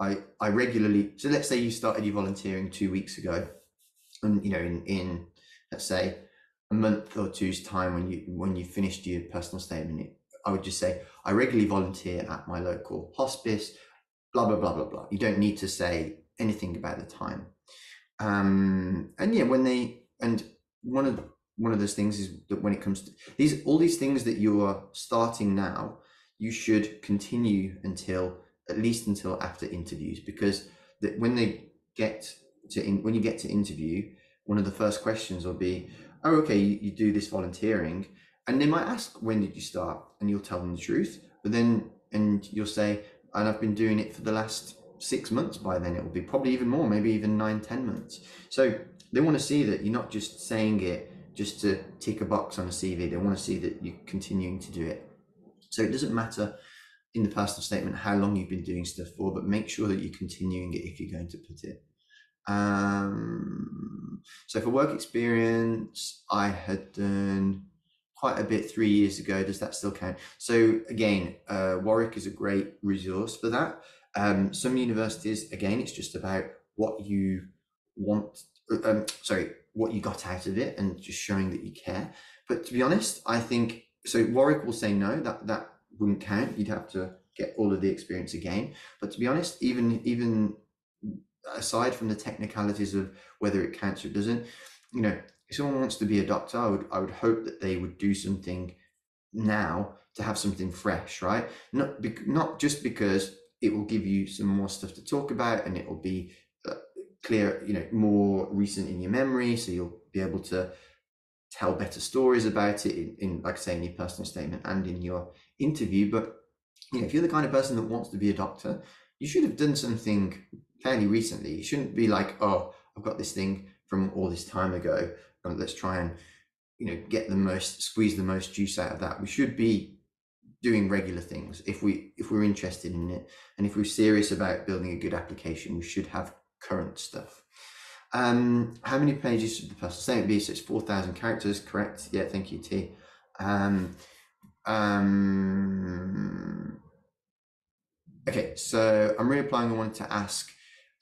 I, I regularly, so let's say you started your volunteering two weeks ago, and you know, in, in let's say a month or two's time, when you, when you finished your personal statement, I would just say, I regularly volunteer at my local hospice, blah, blah, blah, blah, blah. You don't need to say anything about the time. Um, and yeah, when they, and one of, one of those things is that when it comes to these, all these things that you are starting now, you should continue until, at least until after interviews, because that when they get to, in, when you get to interview, one of the first questions will be, oh, okay, you, you do this volunteering, and they might ask, when did you start? And you'll tell them the truth, but then, and you'll say, and I've been doing it for the last six months. By then it will be probably even more, maybe even nine, ten months. So they want to see that you're not just saying it just to tick a box on a C V. They want to see that you're continuing to do it. So it doesn't matter in the personal statement how long you've been doing stuff for, but make sure that you're continuing it if you're going to put it. Um, so for work experience, I had done quite a bit three years ago. Does that still count? So again, uh, Warwick is a great resource for that. Um, some universities, again, it's just about what you want, um, sorry, what you got out of it and just showing that you care. But to be honest, I think, so Warwick will say no, that, that wouldn't count. You'd have to get all of the experience again. But to be honest, even, even aside from the technicalities of whether it counts or doesn't, you know, if someone wants to be a doctor, I would, I would hope that they would do something now to have something fresh, right? Not, be, not just because it will give you some more stuff to talk about and it will be uh, clear, you know, more recent in your memory. So you'll be able to tell better stories about it in, in like I say, in your personal statement and in your interview. But you know, if you're the kind of person that wants to be a doctor, you should have done something fairly recently. You shouldn't be like, oh, I've got this thing from all this time ago, and let's try and, you know, get the most, squeeze the most juice out of that. We should be doing regular things if we if we're interested in it, and if we're serious about building a good application, we should have current stuff. Um, how many pages should the personal statement be? So it's four thousand characters, correct? Yeah, thank you, T. Um, um, okay, so I'm reapplying. I wanted to ask,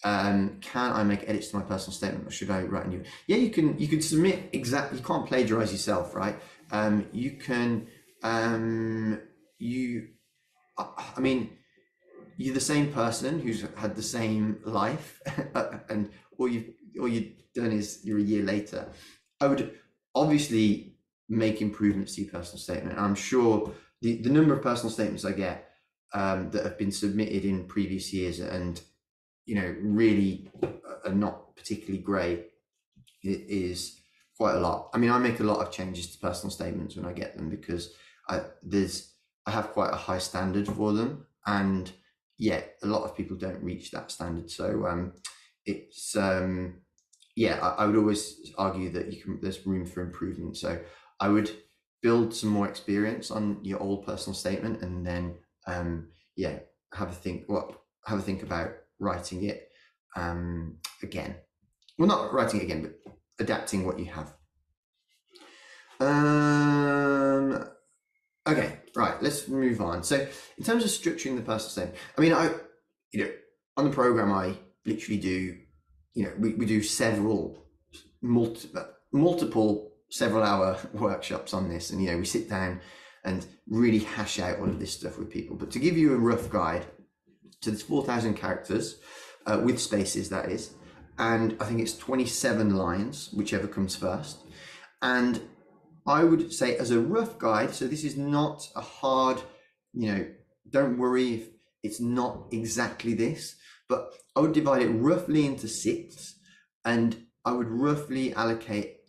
um, can I make edits to my personal statement, or should I write a new? Yeah, you can, you can submit exactly, you can't plagiarize yourself, right? Um, you can, um, you, I, I mean, you're the same person who's had the same life and all you've, all you've done is you're a year later. I would obviously make improvements to your personal statement. I'm sure the, the number of personal statements I get um, that have been submitted in previous years and, you know, really are not particularly great, it is quite a lot. I mean, I make a lot of changes to personal statements when I get them because I, there's, I have quite a high standard for them, and yet a lot of people don't reach that standard. So um, it's, um, yeah, I, I would always argue that you can, there's room for improvement. So I would build some more experience on your old personal statement, and then, um, yeah, have a think, well, have a think about writing it um, again. Well, not writing it again, but adapting what you have. Um, okay, right, let's move on. So in terms of structuring the personal statement, I mean, I, you know, on the program, I literally do, you know, we, we do several, multi, multiple, several hour workshops on this, and you know, we sit down and really hash out all of this stuff with people. But to give you a rough guide, so there's four thousand characters uh, with spaces, that is, and I think it's twenty-seven lines, whichever comes first. And I would say as a rough guide, so this is not a hard, you know, don't worry if it's not exactly this, but I would divide it roughly into six, and I would roughly allocate,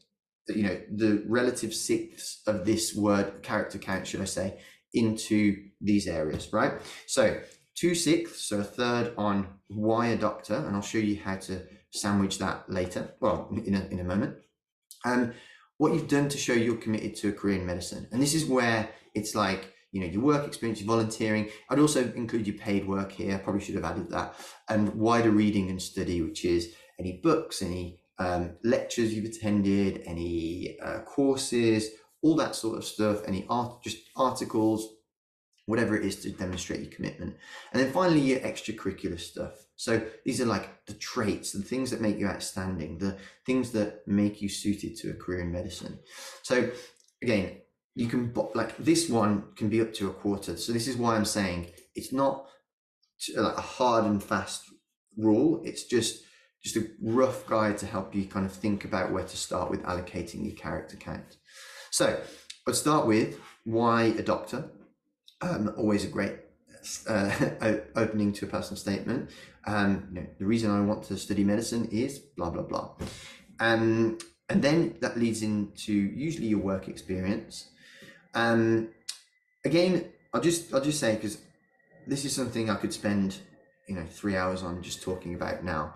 you know, the relative sixths of this word character count, should I say, into these areas, right? So two sixths, so a third on why a doctor, and I'll show you how to sandwich that later, well, in a, in a moment. And what you've done to show you're committed to a career in medicine. And this is where it's like, you know, your work experience, your volunteering. I'd also include your paid work here. I probably should have added that. And wider reading and study, which is any books, any um lectures you've attended, any uh, courses, all that sort of stuff, any art, just articles, whatever it is to demonstrate your commitment. And then finally, your extracurricular stuff. So these are like the traits, the things that make you outstanding, the things that make you suited to a career in medicine. So again, you can, like, this one can be up to a quarter. So this is why I'm saying it's not like a hard and fast rule. It's just just a rough guide to help you kind of think about where to start with allocating your character count. So I'd start with why a doctor, um, always a great uh, opening to a personal statement. Um, you know, the reason I want to study medicine is blah, blah, blah. Um, and then that leads into usually your work experience. Um, again, I'll just, I'll just say, because this is something I could spend, you know, three hours on just talking about now.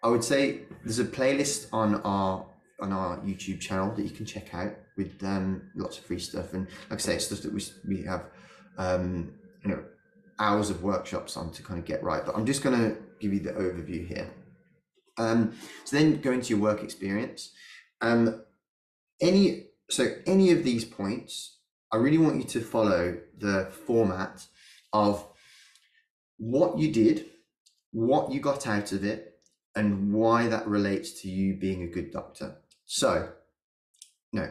I would say there's a playlist on our on our YouTube channel that you can check out with um, lots of free stuff. And like I say, it's stuff that we, we have, um, you know, hours of workshops on to kind of get right. But I'm just going to give you the overview here. Um, so then go into your work experience. Um, any so any of these points, I really want you to follow the format of what you did, what you got out of it, and why that relates to you being a good doctor. So, you know,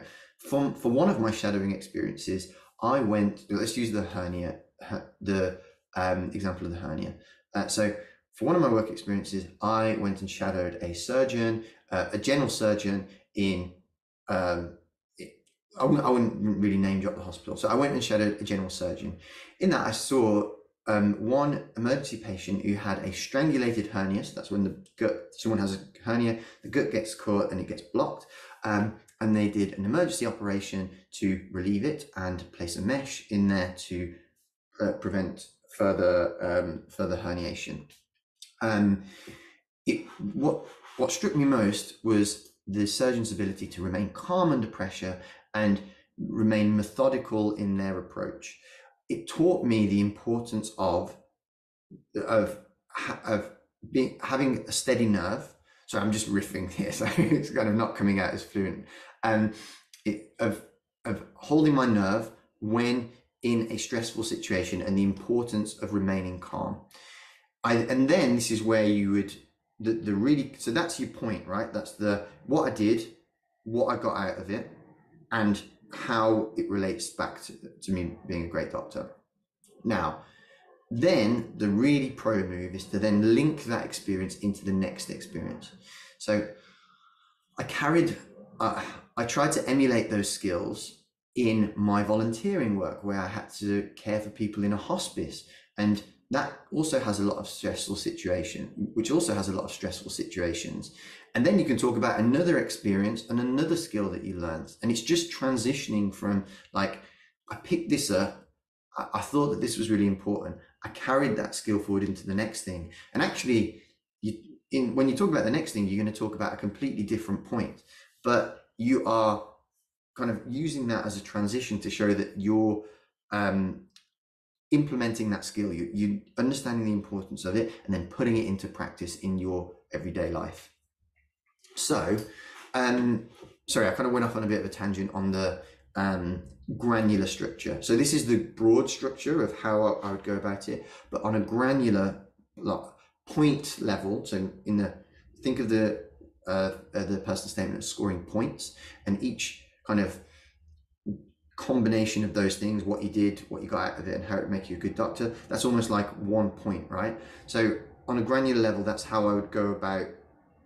from for one of my shadowing experiences, I went. Let's use the hernia, her, the um, example of the hernia. Uh, so. For one of my work experiences, I went and shadowed a surgeon, uh, a general surgeon in, um, it, I, wouldn't, I wouldn't really name drop the hospital. So I went and shadowed a general surgeon. In that I saw um, one emergency patient who had a strangulated hernia. So that's when the gut, someone has a hernia, the gut gets caught and it gets blocked. Um, and they did an emergency operation to relieve it and place a mesh in there to uh, prevent further, um, further herniation. Um, it, what, what struck me most was the surgeon's ability to remain calm under pressure and remain methodical in their approach. It taught me the importance of, of, of being, having a steady nerve. So I'm just riffing here, so it's kind of not coming out as fluent. Um, it, of, of holding my nerve when in a stressful situation and the importance of remaining calm. I, and then this is where you would the, the really so that's your point, right? That's the what I did, what I got out of it, and how it relates back to, to me being a great doctor. Now, then the really pro move is to then link that experience into the next experience. So I carried, uh, I tried to emulate those skills in my volunteering work where I had to care for people in a hospice, and that also has a lot of stressful situation, which also has a lot of stressful situations. And then you can talk about another experience and another skill that you learned. And it's just transitioning from like, I picked this up, I thought that this was really important. I carried that skill forward into the next thing. And actually, you, in, when you talk about the next thing, you're going to talk about a completely different point, but you are kind of using that as a transition to show that you're, um, implementing that skill, you, you understanding the importance of it, and then putting it into practice in your everyday life. So, um, sorry, I kind of went off on a bit of a tangent on the um, granular structure. So this is the broad structure of how I would go about it, but on a granular like, point level. So in the, think of the, uh, uh, the personal statement as scoring points, and each kind of combination of those things, what you did, what you got out of it, and how it make you a good doctor. That's almost like one point, right? So on a granular level, that's how I would go about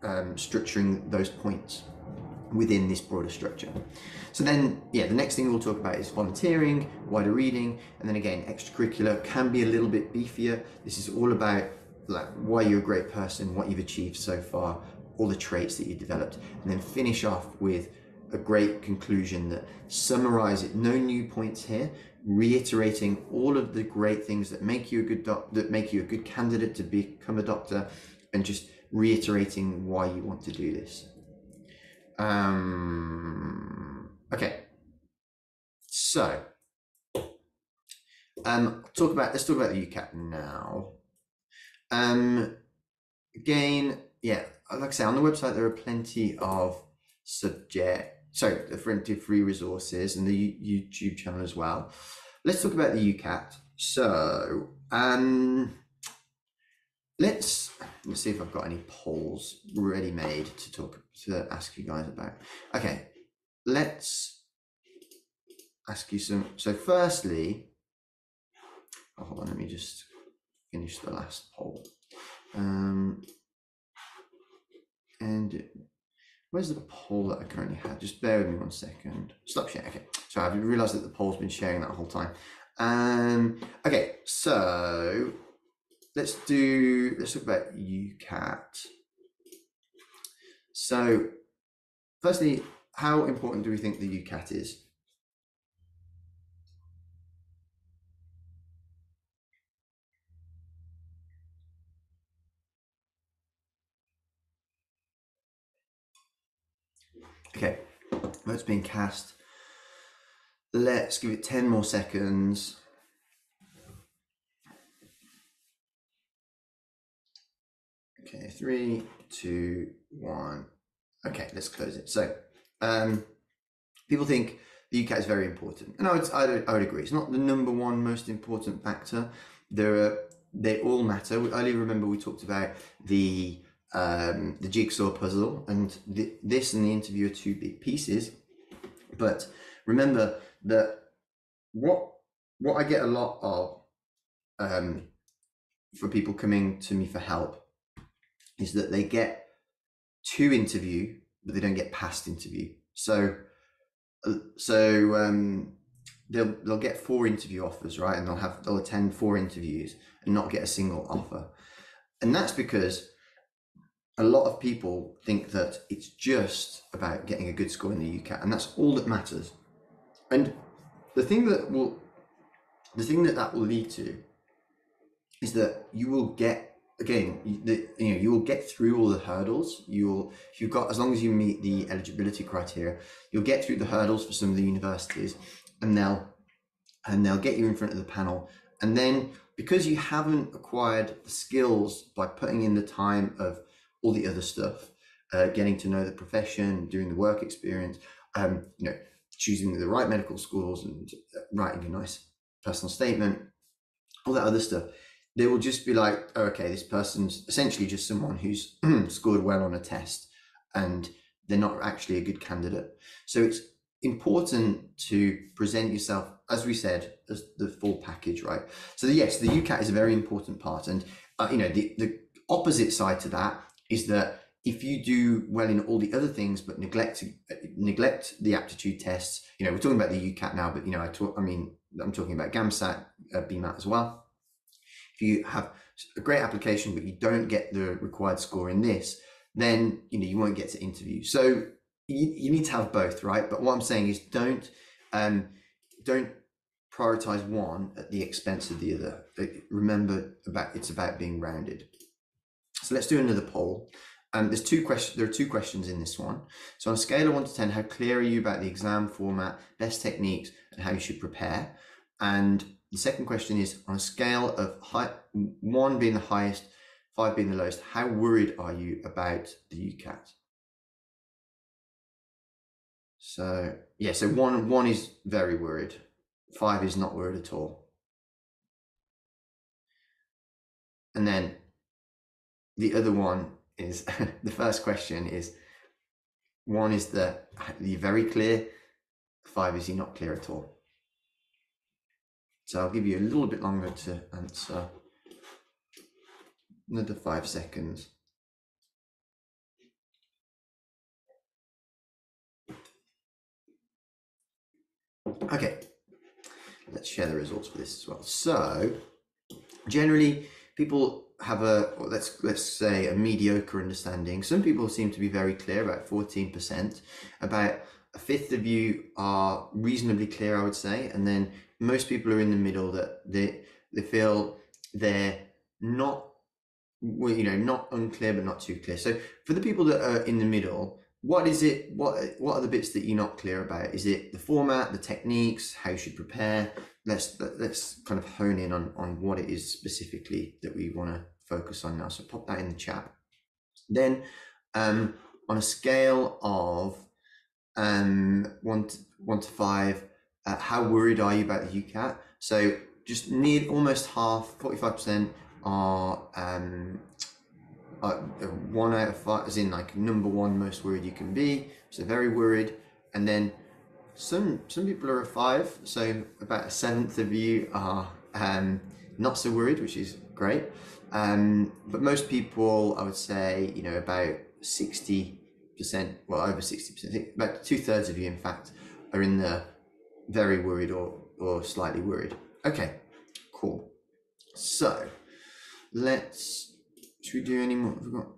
um, structuring those points within this broader structure. So then, yeah, the next thing we'll talk about is volunteering, wider reading, and then again, extracurricular can be a little bit beefier. This is all about like why you're a great person, what you've achieved so far, all the traits that you developed, and then finish off with a great conclusion that summarizes it. No new points here, reiterating all of the great things that make you a good doc, that make you a good candidate to become a doctor, and just reiterating why you want to do this. Um, okay, so um, talk about let's talk about the U CAT now. Um, again, yeah, like I say, on the website there are plenty of subject. So the free resources and the YouTube channel as well. Let's talk about the U CAT. So um, let's let's see if I've got any polls ready made to talk to ask you guys about. Okay, let's ask you some. So firstly, oh, hold on, let me just finish the last poll. Um, and. Where's the poll that I currently had? Just bear with me one second. Stop sharing. Okay. So I've realized that the poll's been sharing that whole time. Um, okay. So let's do, let's talk about U CAT. So firstly, how important do we think the U CAT is? Okay, vote's being cast. Let's give it ten more seconds. Okay, three, two, one. Okay, let's close it. So, um, people think the U CAT is very important, and I would, I would, I would agree. It's not the number one most important factor. There are, they all matter. I only remember we talked about the um, the jigsaw puzzle, and the, this and the interview are two big pieces. But remember that what what I get a lot of um, for people coming to me for help is that they get to interview, but they don't get past interview. So, so um, they'll they'll get four interview offers, right? And they'll have they'll attend four interviews and not get a single offer, and that's because a lot of people think that it's just about getting a good score in the U CAT, and that's all that matters. And the thing that will the thing that that will lead to is that you will get. Again, the, you know, you will get through all the hurdles. You'll, if you've got, as long as you meet the eligibility criteria, you'll get through the hurdles for some of the universities, and they'll, and they'll get you in front of the panel. And then, because you haven't acquired the skills by putting in the time of all the other stuff, uh, getting to know the profession, doing the work experience, um, you know, choosing the right medical schools and writing a nice personal statement, all that other stuff. They will just be like, oh, okay, this person's essentially just someone who's scored well on a test, and they're not actually a good candidate. So it's important to present yourself, as we said, as the full package, right? So yes, the U CAT is a very important part. And uh, you know, the, the opposite side to that is that if you do well in all the other things, but neglect, neglect the aptitude tests, you know, we're talking about the U CAT now, but you know, I talk, I mean, I'm talking about GAMSAT, uh, B MAT as well. If you have a great application, but you don't get the required score in this, then you know you won't get to interview. So you, you need to have both, right? But what I'm saying is don't um, don't prioritize one at the expense of the other. Remember, about it's about being rounded. So let's do another poll. Um, there's two questions. There are two questions in this one. So on a scale of one to ten, how clear are you about the exam format, best techniques, and how you should prepare? And the second question is, on a scale of high, one being the highest, five being the lowest, how worried are you about the U CAT? So yeah, so one one is very worried, five is not worried at all. And then the other one is, the first question is, one is the, you're very clear, five is you're not clear at all. So I'll give you a little bit longer to answer, another five seconds. Okay, let's share the results for this as well. So generally people have a, let's, let's say a mediocre understanding. Some people seem to be very clear, about fourteen percent. About a fifth of you are reasonably clear, I would say, and then most people are in the middle, that they they feel they're not, well, you know, not unclear but not too clear. So for the people that are in the middle, what is it? What what are the bits that you're not clear about? Is it the format, the techniques, how you should prepare? Let's let's kind of hone in on on what it is specifically that we want to focus on now. So pop that in the chat. Then um, on a scale of um, one to, one to five. Uh, how worried are you about the U CAT? So just near almost half, forty-five percent are, um, are one out of five, as in like number one most worried you can be. So very worried. And then some some people are a five. So about a seventh of you are um, not so worried, which is great. Um, but most people, I would say, you know, about sixty percent, well, over sixty percent, about two thirds of you, in fact, are in the very worried or or slightly worried. Okay, cool. So let's, should we do any more? We've got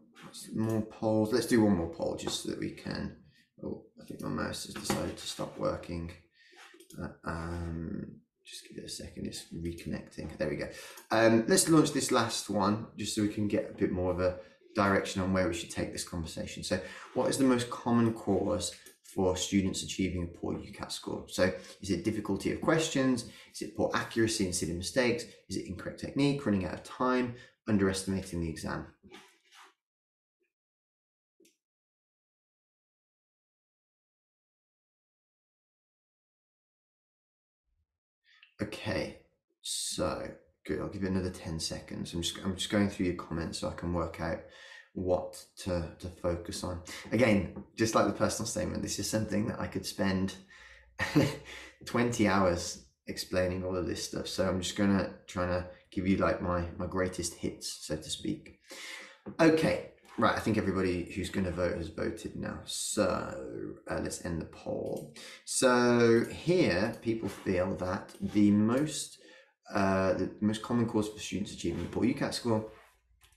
more polls. Let's do one more poll just so that we can. Oh, I think my mouse has decided to stop working. Uh, um, just give it a second. It's reconnecting. There we go. Um, let's launch this last one just so we can get a bit more of a direction on where we should take this conversation. So, what is the most common cause for students achieving a poor UCAT score. So is it difficulty of questions? Is it poor accuracy and silly mistakes? Is it incorrect technique, running out of time, underestimating the exam? Okay, so good. I'll give you another ten seconds. I'm just, I'm just going through your comments so I can work out what to, to focus on. Again, just like the personal statement, this is something that I could spend twenty hours explaining all of this stuff. So I'm just gonna try to give you like my, my greatest hits, so to speak. Okay, right, I think everybody who's gonna vote has voted now. So uh, let's end the poll. So here, people feel that the most, uh, the most common cause for students achieving a poor UCAT score.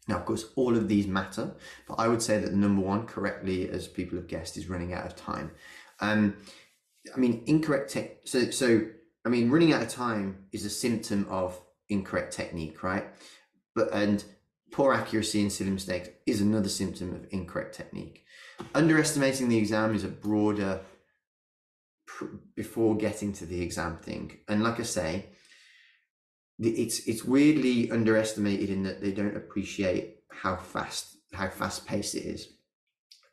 Now, of course, all of these matter, but I would say that the number one, correctly, as people have guessed, is running out of time. Um, I mean, incorrect tech, so, so, I mean, running out of time is a symptom of incorrect technique, right? But, and poor accuracy and silly mistakes is another symptom of incorrect technique. Underestimating the exam is a broader pr before getting to the exam thing. And like I say, It's it's weirdly underestimated in that they don't appreciate how fast how fast paced it is.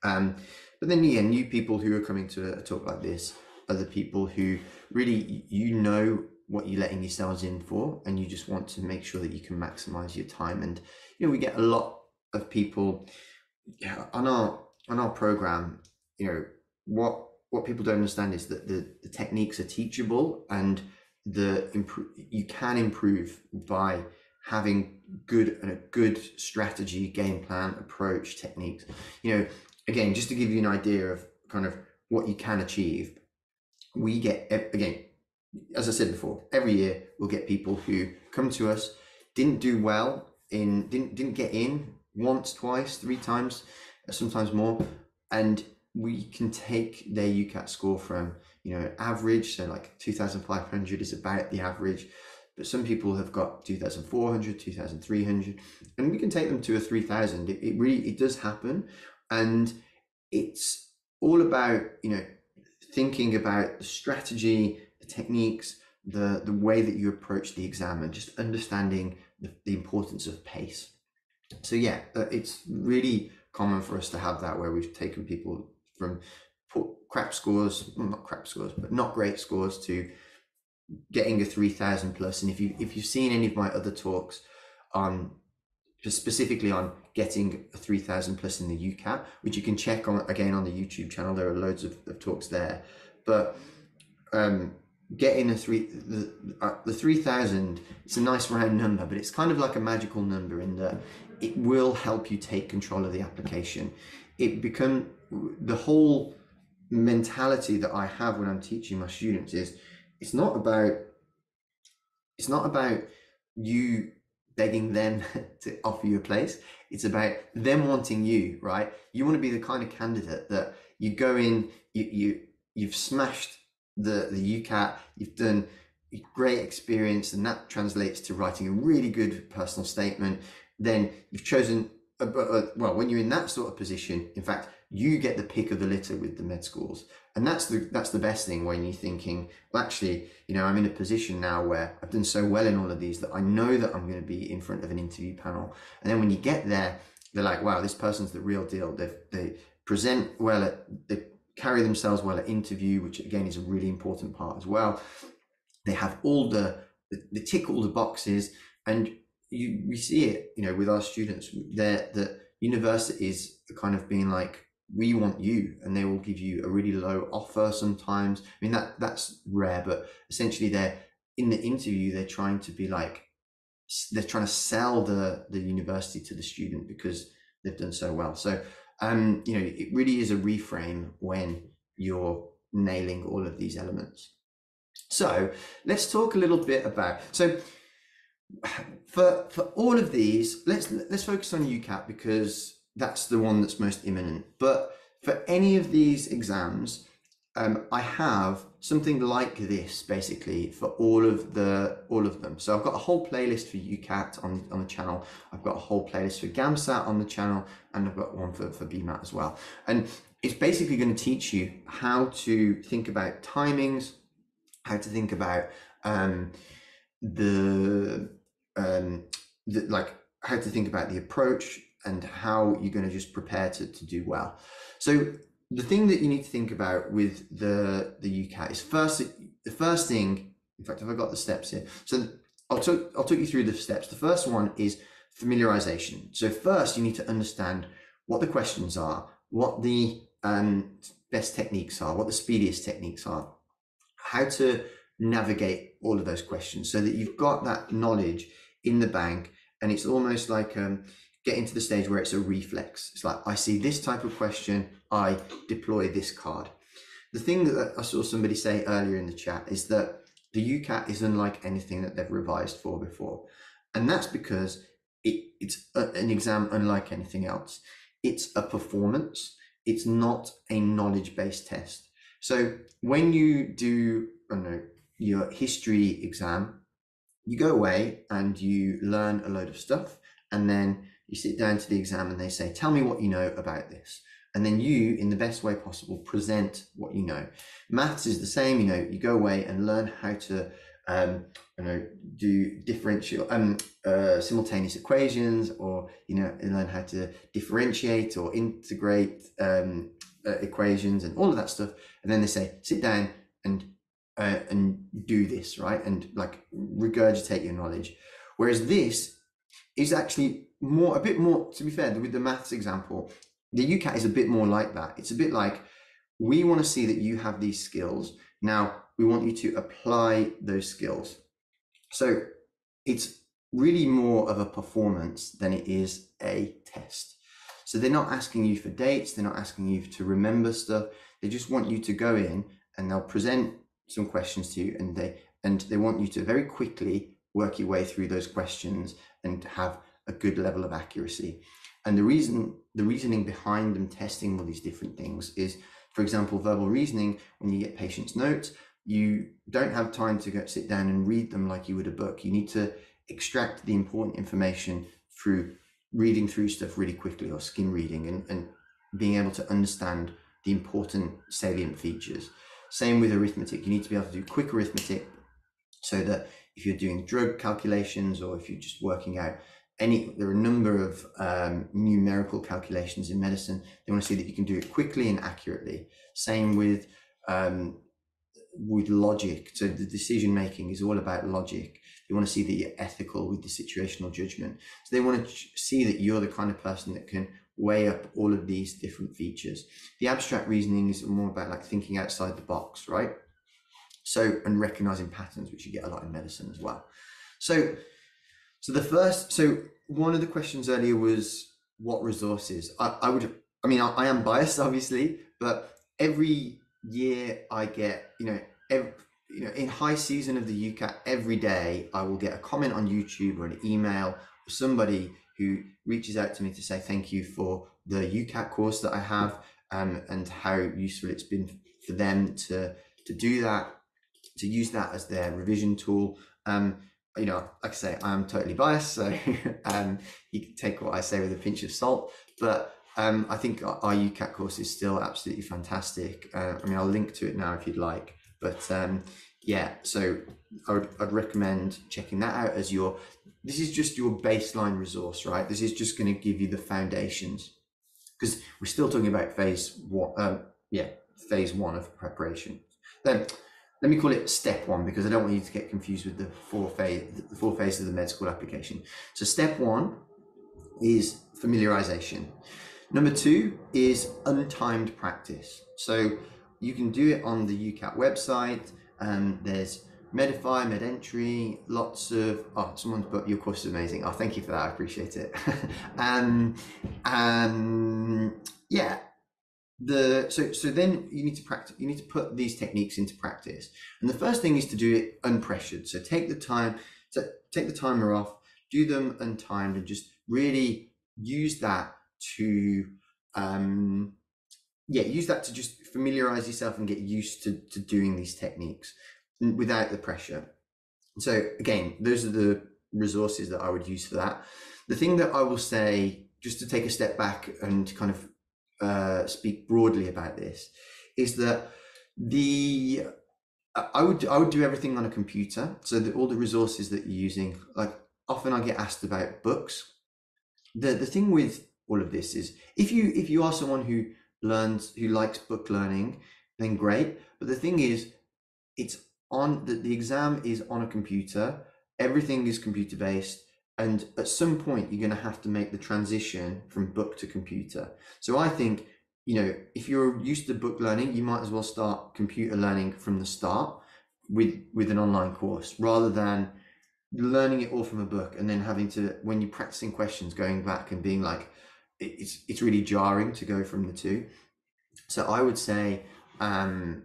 Um, but then yeah, new people who are coming to a talk like this are the people who really, you know what you're letting yourselves in for, and you just want to make sure that you can maximize your time. And you know, we get a lot of people on our on our program. You know, what what people don't understand is that the, the techniques are teachable, and the improve you can improve by having good and a good strategy, game plan, approach, techniques. You know, again, just to give you an idea of kind of what you can achieve, we get, again, as I said before, every year we'll get people who come to us, didn't do well in, didn't didn't get in once, twice, three times, sometimes more, and we can take their UCAT score from, you know, average, so like two thousand five hundred is about the average, but some people have got two thousand four hundred, two thousand three hundred, and we can take them to a three thousand. It, it really, it does happen. And it's all about, you know, thinking about the strategy, the techniques, the, the way that you approach the exam, and just understanding the, the importance of pace. So yeah, it's really common for us to have that, where we've taken people from crap scores, well, not crap scores, but not great scores, to getting a three thousand plus. And if you if you've seen any of my other talks on specifically on getting a three thousand plus in the UCAT, which you can check on again on the YouTube channel, there are loads of, of talks there. But um, getting a three the, uh, the three thousand, it's a nice round number, but it's kind of like a magical number in that it will help you take control of the application. It become the whole mentality that I have when I'm teaching my students is it's not about it's not about you begging them to offer you a place. It's about them wanting you, right? You want to be the kind of candidate that you go in, you, you you've smashed the the UCAT, you've done great experience, and that translates to writing a really good personal statement. Then you've chosen a, a, well, when you're in that sort of position, in fact, you get the pick of the litter with the med schools. And that's the that's the best thing, when you're thinking, well, actually, you know, I'm in a position now where I've done so well in all of these that I know that I'm going to be in front of an interview panel. And then when you get there, they're like, wow, this person's the real deal. They they present well, at, they carry themselves well at interview, which again is a really important part as well. They have all the, they tick all the boxes, and you we see it, you know, with our students. They're the universities are kind of being like, we want you, and they will give you a really low offer sometimes. I mean, that that's rare, but essentially they're in the interview, they're trying to be like, they're trying to sell the the university to the student because they've done so well. So um you know, it really is a reframe when you're nailing all of these elements. So let's talk a little bit about, so for for all of these, let's let's focus on UCAT because that's the one that's most imminent. But for any of these exams, um, I have something like this basically for all of the all of them. So I've got a whole playlist for UCAT on, on the channel. I've got a whole playlist for GAMSAT on the channel, and I've got one for, for B MAT as well. And it's basically going to teach you how to think about timings, how to think about um, the, um, the, like how to think about the approach and how you're going to just prepare to, to do well. So the thing that you need to think about with the, the U CAT is first, the first thing, in fact, have I got the steps here? So I'll talk, I'll talk you through the steps. The first one is familiarization. So first you need to understand what the questions are, what the um, best techniques are, what the speediest techniques are, how to navigate all of those questions so that you've got that knowledge in the bank. And it's almost like um, getting to the stage where it's a reflex. It's like, I see this type of question, I deploy this card. The thing that I saw somebody say earlier in the chat is that the U CAT is unlike anything that they've revised for before. And that's because it, it's a, an exam unlike anything else. It's a performance. It's not a knowledge-based test. So when you do, I don't know, your history exam, you go away and you learn a load of stuff, and then you sit down to the exam and they say, tell me what you know about this. And then you, in the best way possible, present what you know. Maths is the same, you know, you go away and learn how to, um, you know, do differential, um, uh, simultaneous equations, or, you know, learn how to differentiate or integrate um, uh, equations and all of that stuff. And then they say, sit down and, uh, and do this, right? And like regurgitate your knowledge. Whereas this is actually more, a bit more, to be fair, with the maths example, the U CAT is a bit more like that. It's a bit like, we want to see that you have these skills. Now we want you to apply those skills. So it's really more of a performance than it is a test. So they're not asking you for dates. They're not asking you to remember stuff. They just want you to go in and they'll present some questions to you, and they, and they want you to very quickly work your way through those questions and have a good level of accuracy. And the reason, the reasoning behind them testing all these different things is, for example, verbal reasoning, when you get patients' notes, you don't have time to go sit down and read them like you would a book. You need to extract the important information through reading through stuff really quickly, or skim reading, and, and being able to understand the important salient features. Same with arithmetic. You need to be able to do quick arithmetic so that if you're doing drug calculations, or if you're just working out any, there are a number of um, numerical calculations in medicine. They want to see that you can do it quickly and accurately. Same with um, with logic. So the decision making is all about logic. They want to see that you're ethical with the situational judgment. So they want to see that you're the kind of person that can weigh up all of these different features. The abstract reasoning is more about like thinking outside the box, right? So, and recognizing patterns, which you get a lot in medicine as well. So. So the first, so one of the questions earlier was what resources? I, I would, I mean, I, I am biased obviously, but every year I get, you know, every, you know, in high season of the U CAT, every day I will get a comment on YouTube or an email or somebody who reaches out to me to say thank you for the U CAT course that I have, um, and how useful it's been for them to to do that, to use that as their revision tool. Um, You know, like I say, I'm totally biased, so um, you can take what I say with a pinch of salt. But um, I think our, our U CAT course is still absolutely fantastic. Uh, I mean, I'll link to it now if you'd like. But um, yeah, so I would, I'd recommend checking that out as your, this is just your baseline resource, right? This is just going to give you the foundations, because we're still talking about phase one, um, yeah, phase one of preparation. Then, let me call it step one, because I don't want you to get confused with the four phase, the four phases of the med school application. So step one is familiarization. Number two is untimed practice. So you can do it on the U CAT website. Um, there's Medify, MedEntry, lots of, oh, someone's put, your course is amazing. Oh, thank you for that. I appreciate it. um, um, yeah. The so so then you need to practice, you need to put these techniques into practice, and the first thing is to do it unpressured. So take the time to take the timer off, do them untimed, and just really use that to um yeah use that to just familiarize yourself and get used to, to doing these techniques without the pressure. So again, those are the resources that I would use for that. The thing that I will say, just to take a step back and kind of uh, speak broadly about this, is that the I would I would do everything on a computer, so that all the resources that you're using, like often I get asked about books. The the thing with all of this is if you if you are someone who learns who likes book learning, then great. But the thing is, it's on the, the exam is on a computer. Everything is computer based. And at some point, you're going to have to make the transition from book to computer. So I think, you know, if you're used to book learning, you might as well start computer learning from the start with with an online course, rather than learning it all from a book and then having to, when you're practicing questions, going back and being like, it's it's really jarring to go from the two. So I would say, um,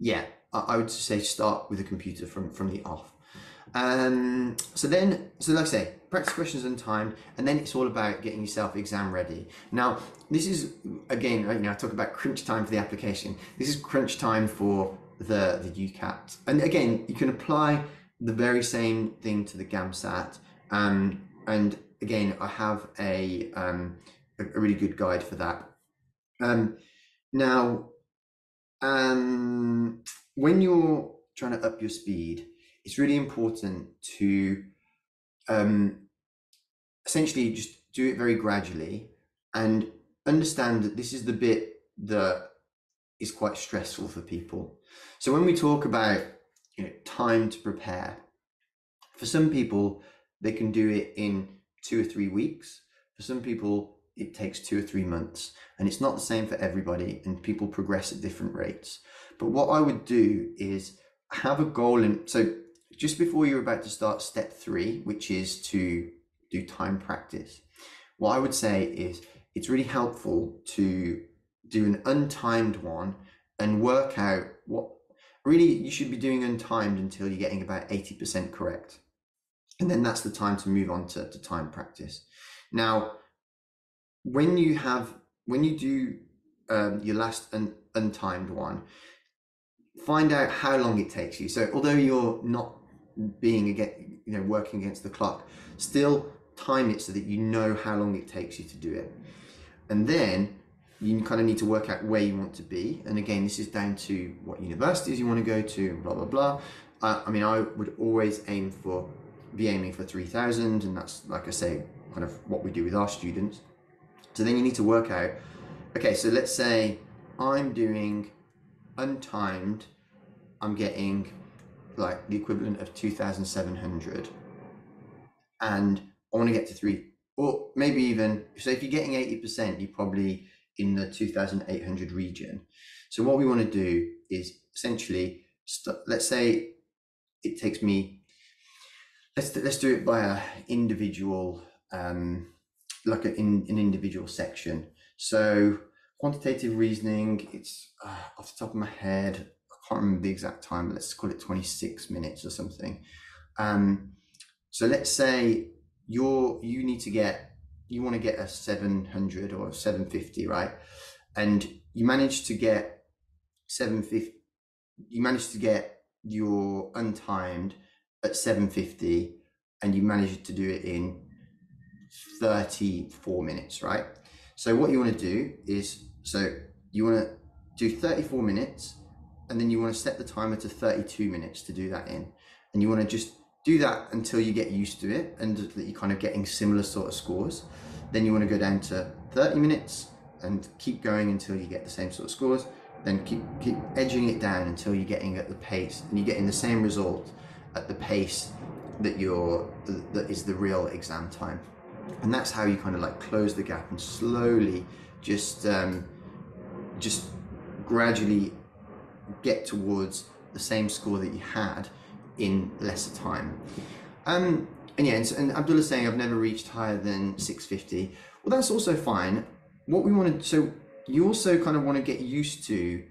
yeah, I, I would say start with a computer from from the off. Um, so then, so like I say, practice questions on time, and then it's all about getting yourself exam ready. Now, this is again, right now I talk about crunch time for the application. This is crunch time for the, the U CAT. And again, you can apply the very same thing to the GAMSAT. Um, and again, I have a, um, a, a really good guide for that. Um, now, um, when you're trying to up your speed, it's really important to um, essentially just do it very gradually and understand that this is the bit that is quite stressful for people. So when we talk about, you know, time to prepare, for some people, they can do it in two or three weeks. For some people, it takes two or three months, and it's not the same for everybody, and people progress at different rates. But what I would do is have a goal. And so just before you're about to start step three, which is to do time practice, what I would say is it's really helpful to do an untimed one and work out what really you should be doing untimed until you're getting about eighty percent correct. And then that's the time to move on to, to time practice. Now, when you have, when you do um, your last un, untimed one, find out how long it takes you. So although you're not being again, you know, working against the clock, still time it so that you know how long it takes you to do it. And then you kind of need to work out where you want to be. And again, this is down to what universities you want to go to, blah, blah, blah. Uh, I mean, I would always aim for, be aiming for three thousand. And that's, like I say, kind of what we do with our students. So then you need to work out, okay, so let's say I'm doing untimed, I'm getting like the equivalent of two thousand seven hundred, and I want to get to three, or maybe even, so if you're getting eighty percent, you're probably in the two thousand eight hundred region. So what we want to do is essentially, let's say it takes me, let's, let's do it by a individual, um, like a, in an individual section. So quantitative reasoning, it's uh, off the top of my head, I can't remember the exact time, but let's call it twenty-six minutes or something. Um, so let's say you're, you need to get, you want to get a seven hundred or seven fifty, right? And you manage to get seven fifty, you manage to get your untimed at seven fifty, and you manage to do it in thirty-four minutes, right? So what you want to do is, so you want to do thirty-four minutes, and then you want to set the timer to thirty-two minutes to do that in. And you want to just do that until you get used to it and that you're kind of getting similar sort of scores. Then you want to go down to thirty minutes and keep going until you get the same sort of scores. Then keep, keep edging it down until you're getting at the pace, and you're getting the same result at the pace that you're, that is the real exam time. And that's how you kind of like close the gap and slowly just um, just gradually get towards the same score that you had in lesser time. Um, and yeah, and, and Abdullah's saying I've never reached higher than six fifty. Well, that's also fine. What we want to, so you also kind of want to get used to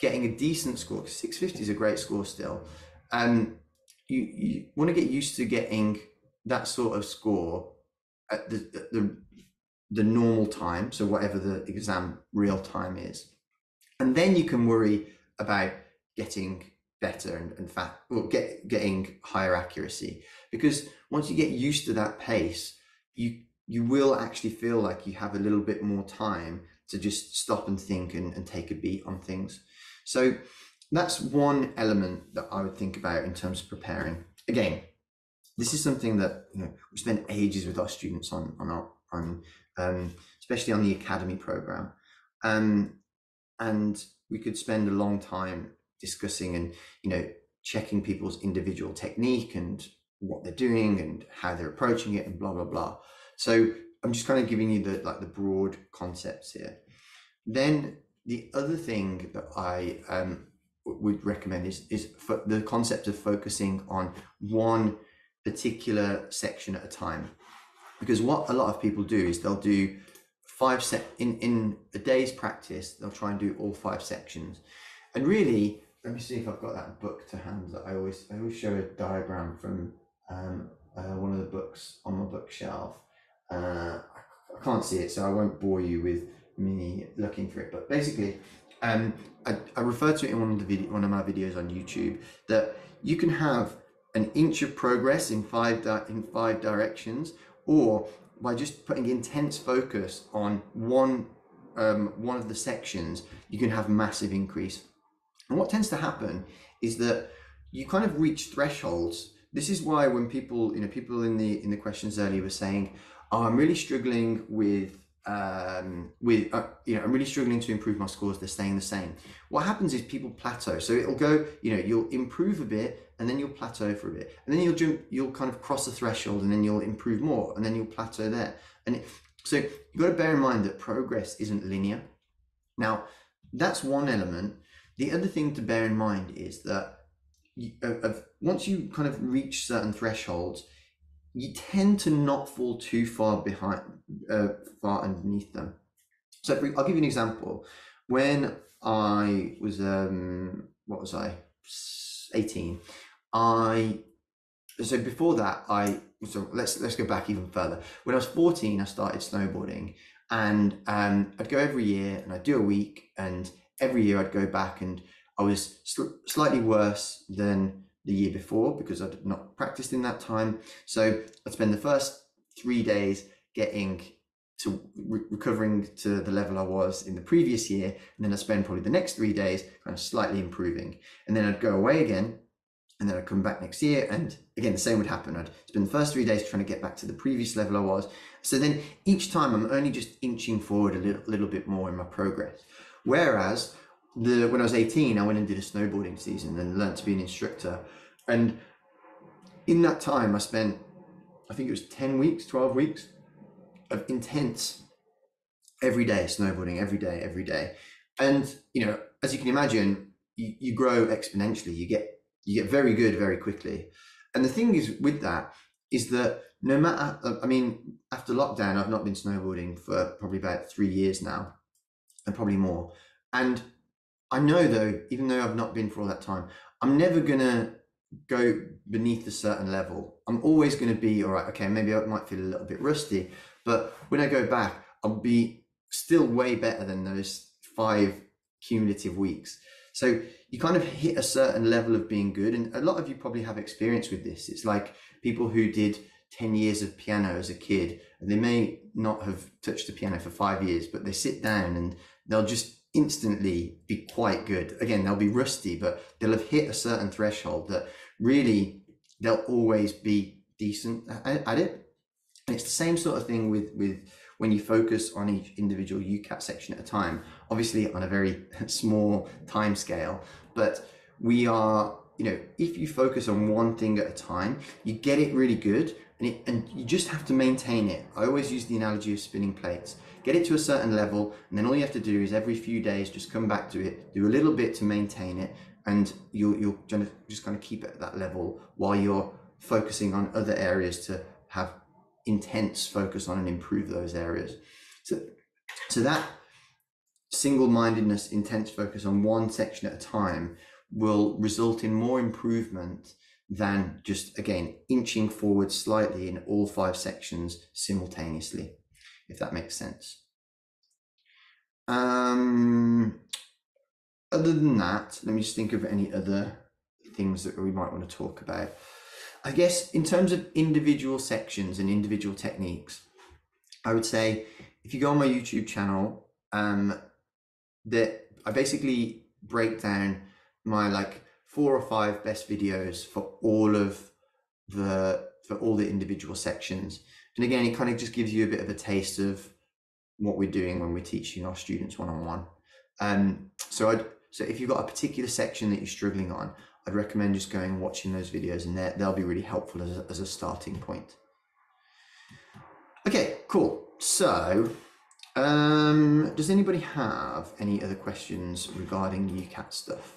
getting a decent score, because six fifty is a great score still. Um, you, you want to get used to getting that sort of score at the, the the normal time, so whatever the exam real time is, and then you can worry about getting better and, and fat, well, get getting higher accuracy, because once you get used to that pace, you you will actually feel like you have a little bit more time to just stop and think and, and take a beat on things. So that's one element that I would think about in terms of preparing. Again, this is something that, you know, we spend ages with our students on, on our, on, um, especially on the academy program. Um, and we could spend a long time discussing and, you know, checking people's individual technique and what they're doing and how they're approaching it and blah, blah, blah. So I'm just kind of giving you the, like the broad concepts here. Then the other thing that I um, would recommend is, is the concept of focusing on one particular section at a time, because what a lot of people do is they'll do five set in in a day's practice. They'll try and do all five sections, and really, let me see if I've got that book to hand that I always I always show a diagram from um, uh, one of the books on my bookshelf. Uh, I can't see it, so I won't bore you with me looking for it. But basically, um, I, I refer to it in one of the video, one of my videos on YouTube, that you can have an inch of progress in five di in five directions, or by just putting intense focus on one um, one of the sections, you can have massive increase. And what tends to happen is that you kind of reach thresholds. This is why when people, you know, people in the in the questions earlier were saying, "Oh, I'm really struggling with um, with uh, you know, I'm really struggling to improve my scores. They're staying the same." What happens is people plateau. So it'll go, you know, you'll improve a bit, and then you'll plateau for a bit, and then you'll jump, you'll kind of cross a threshold, and then you'll improve more, and then you'll plateau there. And it, so you've got to bear in mind that progress isn't linear. Now, that's one element. The other thing to bear in mind is that you, uh, once you kind of reach certain thresholds, you tend to not fall too far behind, uh, far underneath them. So for, I'll give you an example. When I was, um, what was I, eighteen, I so before that I so let's let's go back even further. When I was fourteen, I started snowboarding, and um I'd go every year and I'd do a week, and every year I'd go back, and I was sl slightly worse than the year before because I'd not practiced in that time. So I'd spend the first three days getting to re recovering to the level I was in the previous year, and then I spend probably the next three days kind of slightly improving, and then I'd go away again, and then I'd come back next year, and again the same would happen. I'd spend the first three days trying to get back to the previous level I was. So then each time I'm only just inching forward a little, little bit more in my progress. Whereas the when I was eighteen, I went and did a snowboarding season and learned to be an instructor, and in that time I spent, I think it was ten weeks twelve weeks of intense every day snowboarding, every day every day, and you know, as you can imagine, you, you grow exponentially, you get you get very good very quickly. And the thing is with that is that no matter, I mean, after lockdown I've not been snowboarding for probably about three years now, and probably more, and I know though, even though I've not been for all that time, I'm never gonna go beneath a certain level. I'm always going to be all right. Okay, maybe I might feel a little bit rusty, but when I go back, I'll be still way better than those five cumulative weeks. So you kind of hit a certain level of being good. And a lot of you probably have experience with this. It's like people who did ten years of piano as a kid, and they may not have touched the piano for five years, but they sit down and they'll just instantly be quite good. Again, they'll be rusty, but they'll have hit a certain threshold that really they'll always be decent at it. And it's the same sort of thing with, with when you focus on each individual U CAT section at a time, obviously on a very small time scale, but we are, you know, if you focus on one thing at a time, you get it really good, and, it, and you just have to maintain it. I always use the analogy of spinning plates. Get it to a certain level, and then all you have to do is every few days, just come back to it, do a little bit to maintain it, and you'll, you'll just kind of keep it at that level while you're focusing on other areas to have intense focus on and improve those areas. So, so that single-mindedness, intense focus on one section at a time will result in more improvement than just, again, inching forward slightly in all five sections simultaneously, if that makes sense. Um, Other than that, let me just think of any other things that we might want to talk about. I guess in terms of individual sections and individual techniques, I would say if you go on my YouTube channel, um, that I basically break down my like four or five best videos for all of the, for all the individual sections. And again, it kind of just gives you a bit of a taste of what we're doing when we're teaching our students one-on-one. Um, so I'd, so if you've got a particular section that you're struggling on, I'd recommend just going and watching those videos, and they'll be really helpful as a, as a starting point. Okay, cool. So um, does anybody have any other questions regarding U CAT stuff?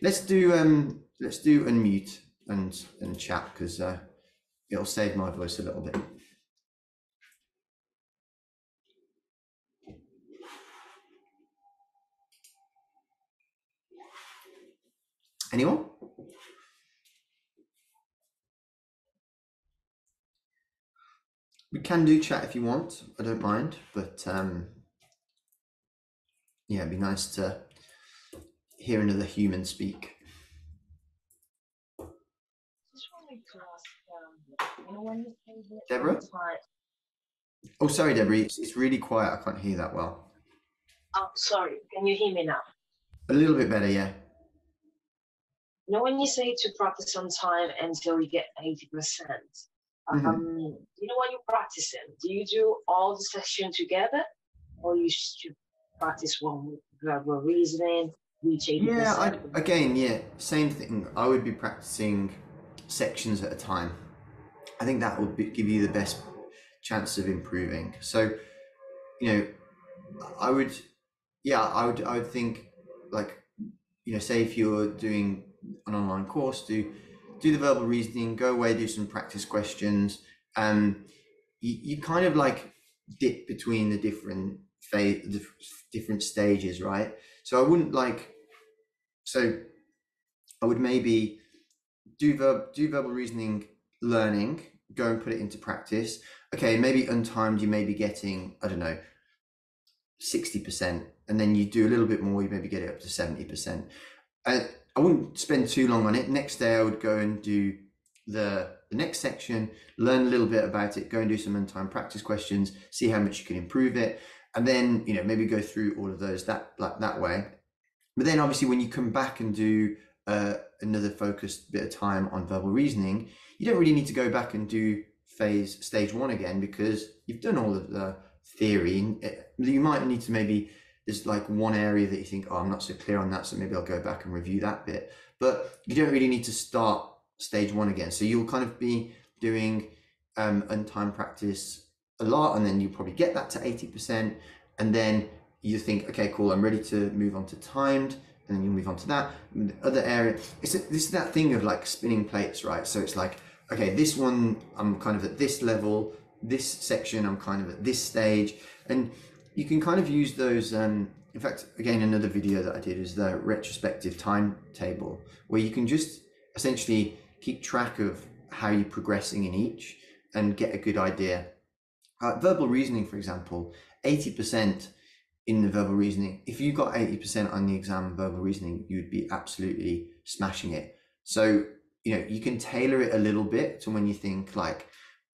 Let's do, um, let's do unmute and, and chat, because uh, it'll save my voice a little bit. Anyone? We can do chat if you want, I don't mind, but um, yeah, it'd be nice to hear another human speak. Just wanted to ask, um, you know, when you say that Deborah? Oh, sorry, Deborah, it's, it's really quiet, I can't hear that well. Oh, sorry, can you hear me now? A little bit better, yeah. You know, when you say to practice on time until you get eighty percent, um, mm-hmm. you know, when you're practicing, do you do all the sections together, or you should practice one gradual reasoning, reach eighty percent? Yeah, I, again, yeah, same thing. I would be practicing sections at a time. I think that will be, give you the best chance of improving. So, you know, I would, yeah, I would, I would think like, you know, say if you're doing an online course, do do the verbal reasoning, go away, do some practice questions, and um, you, you kind of like dip between the different phase the different stages, right? So I wouldn't like, so I would maybe do verb do verbal reasoning learning, go and put it into practice. Okay, maybe untimed you may be getting, I don't know, sixty percent, and then you do a little bit more, you maybe get it up to seventy percent. And I wouldn't spend too long on it. Next day I would go and do the, the next section, learn a little bit about it, go and do some untimed practice questions, see how much you can improve it. And then, you know, maybe go through all of those that like that way. But then obviously when you come back and do uh, another focused bit of time on verbal reasoning, you don't really need to go back and do phase stage one again, because you've done all of the theory. You might need to maybe, there's like one area that you think, oh, I'm not so clear on that, so maybe I'll go back and review that bit. But you don't really need to start stage one again. So you'll kind of be doing um, untimed practice a lot, and then you probably get that to eighty percent. And then you think, okay, cool, I'm ready to move on to timed. And then you move on to that. And the other area, it's a, this is that thing of like spinning plates, right? So it's like, okay, this one, I'm kind of at this level, this section, I'm kind of at this stage. And you can kind of use those, um, in fact, again, another video that I did is the retrospective timetable, where you can just essentially keep track of how you're progressing in each and get a good idea. Uh, verbal reasoning, for example, eighty percent in the verbal reasoning, if you got eighty percent on the exam verbal reasoning, you'd be absolutely smashing it. So, you know, you can tailor it a little bit to when you think like,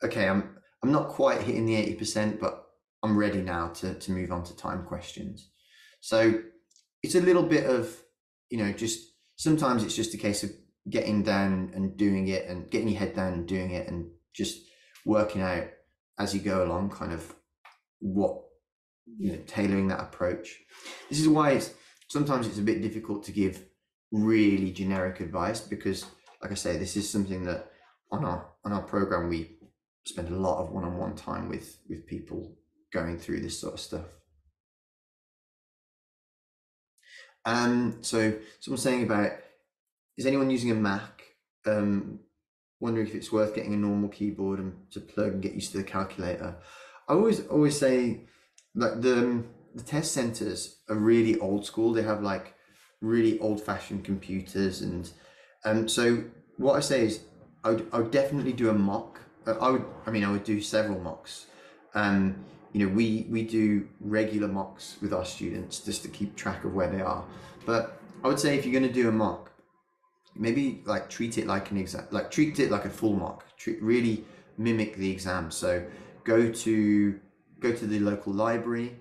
okay, I'm, I'm not quite hitting the eighty percent, but I'm ready now to, to move on to time questions. So it's a little bit of, you know, just sometimes it's just a case of getting down and doing it and getting your head down and doing it and just working out as you go along, kind of what, you know, tailoring that approach. This is why it's, sometimes it's a bit difficult to give really generic advice, because like I say, this is something that on our, on our program, we spend a lot of one-on-one time with, with people going through this sort of stuff. Um, so someone's saying about, is anyone using a Mac? Um, wondering if it's worth getting a normal keyboard and to plug and get used to the calculator. I always always say like the, the test centers are really old school. They have like really old fashioned computers. And um, so what I say is I would, I would definitely do a mock. I would, I mean, I would do several mocks. Um, you know, we, we do regular mocks with our students just to keep track of where they are. But I would say if you're going to do a mock, maybe like treat it like an exam, like treat it like a full mock, treat, really mimic the exam. So go to, go to the local library,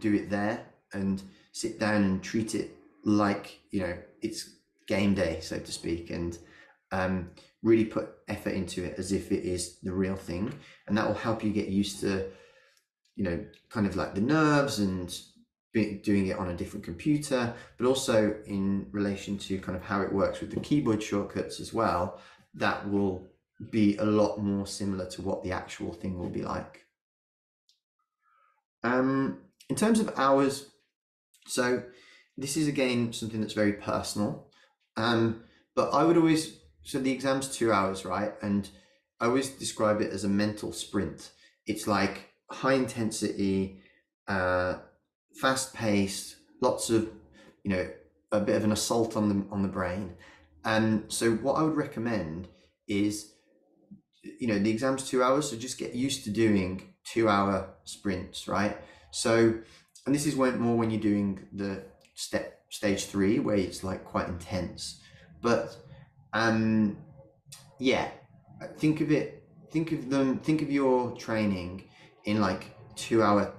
do it there and sit down and treat it like, you know, it's game day, so to speak, and um, really put effort into it as if it is the real thing. And that will help you get used to, you know, kind of like the nerves and be, doing it on a different computer, but also in relation to kind of how it works with the keyboard shortcuts as well. That will be a lot more similar to what the actual thing will be like. Um, in terms of hours, so this is again something that's very personal, um, but I would always, so the exam's two hours, right? And I always describe it as a mental sprint. It's like high intensity, uh, fast paced, lots of, you know, a bit of an assault on the, on the brain. And so what I would recommend is, you know, the exam's two hours, so just get used to doing two hour sprints, right? So, and this is when, more when you're doing the step stage three, where it's like quite intense, but um, yeah, think of it, think of them, think of your training in like two hour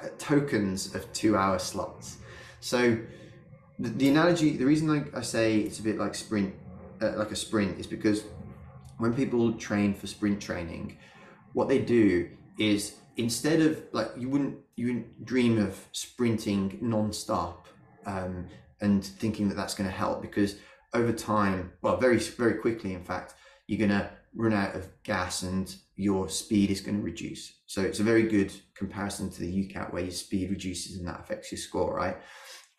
uh, tokens of two hour slots. So the, the analogy, the reason I, I say it's a bit like sprint, uh, like a sprint is because when people train for sprint training, what they do is instead of like, you wouldn't, you wouldn't dream of sprinting non-stop um, and thinking that that's going to help, because over time, well, very, very quickly, in fact, you're going to run out of gas and your speed is going to reduce. So it's a very good comparison to the U CAT where your speed reduces and that affects your score, right?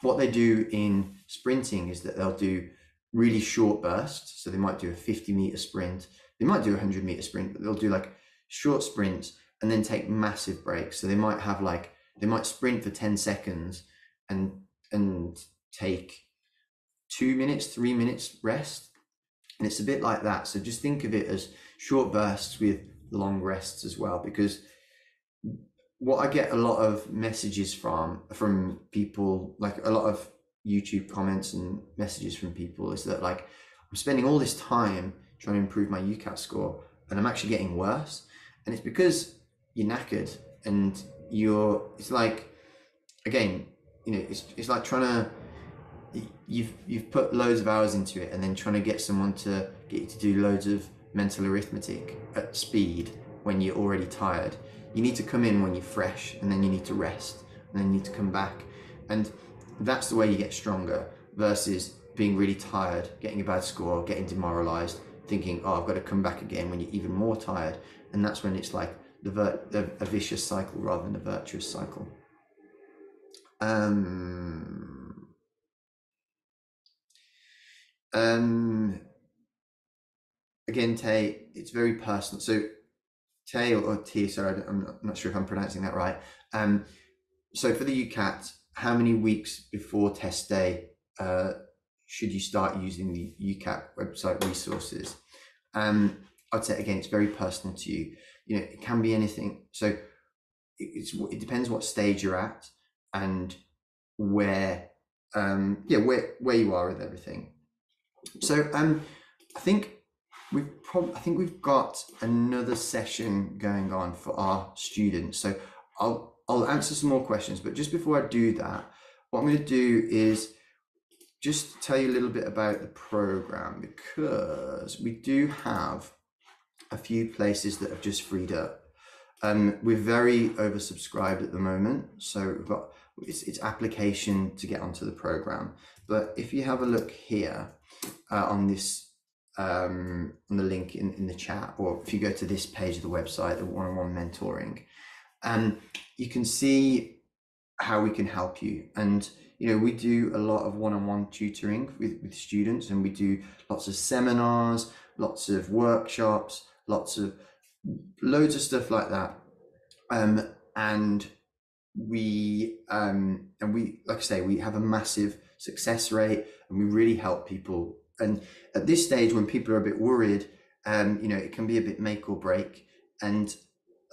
What they do in sprinting is that they'll do really short bursts. So they might do a fifty meter sprint. They might do a one hundred meter sprint, but they'll do like short sprints and then take massive breaks. So they might have like, they might sprint for ten seconds and, and take two minutes, three minutes rest. And it's a bit like that. So just think of it as short bursts with long rests as well, because what I get a lot of messages from, from people, like a lot of YouTube comments and messages from people is that like, I'm spending all this time trying to improve my U CAT score and I'm actually getting worse. And it's because you're knackered and you're, it's like, again, you know, it's, it's like trying to, you've, you've put loads of hours into it and then trying to get someone to get you to do loads of mental arithmetic at speed when you're already tired. You need to come in when you're fresh and then you need to rest and then you need to come back. And that's the way you get stronger versus being really tired, getting a bad score, getting demoralized, thinking, oh, I've got to come back again when you're even more tired. And that's when it's like the vir a vicious cycle rather than a virtuous cycle. Um, um, again, Tay, it's very personal. So Tay or, or T, sorry, I'm not, I'm not sure if I'm pronouncing that right. Um, so for the U CAT, how many weeks before test day uh, should you start using the U CAT website resources? Um, I'd say, again, it's very personal to you. You know, it can be anything. So it, it's, it depends what stage you're at and where, um, yeah, where, where you are with everything. So um, I think we've probably, I think we've got another session going on for our students. So I'll, I'll answer some more questions, but just before I do that, what I'm going to do is just tell you a little bit about the program, because we do have a few places that have just freed up. Um, we're very oversubscribed at the moment, so we've got it's, it's application to get onto the program. But if you have a look here uh, on this um, on the link in, in the chat, or if you go to this page of the website, the one-on-one mentoring. And um, you can see how we can help you. And, you know, we do a lot of one-on-one tutoring with, with students, and we do lots of seminars, lots of workshops, lots of loads of stuff like that. Um, and we, um, and we, like I say, we have a massive success rate and we really help people. And at this stage, when people are a bit worried, um, you know, it can be a bit make or break. And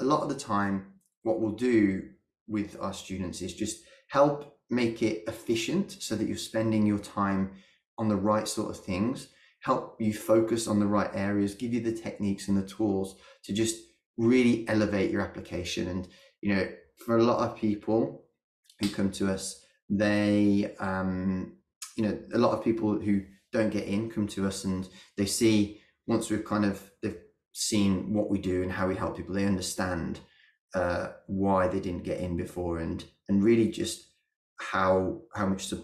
a lot of the time, what we'll do with our students is just help make it efficient so that you're spending your time on the right sort of things, help you focus on the right areas, give you the techniques and the tools to just really elevate your application. And, you know, for a lot of people, who come to us, they, um, you know, a lot of people who don't get in come to us, and they see, once we've kind of, they've seen what we do and how we help people, they understand uh, why they didn't get in before, and and really just how how much to,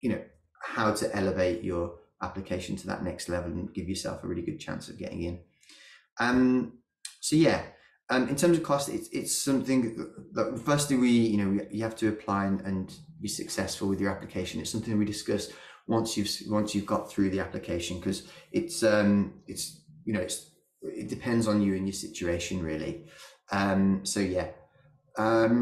you know, how to elevate your application to that next level and give yourself a really good chance of getting in. Um, so yeah, um, in terms of cost, it's it's something that firstly we, you know, we, you have to apply and, and be successful with your application. It's something we discuss once you've once you've got through the application, because it's um it's you know it's it depends on you and your situation really. Um, so yeah. Um,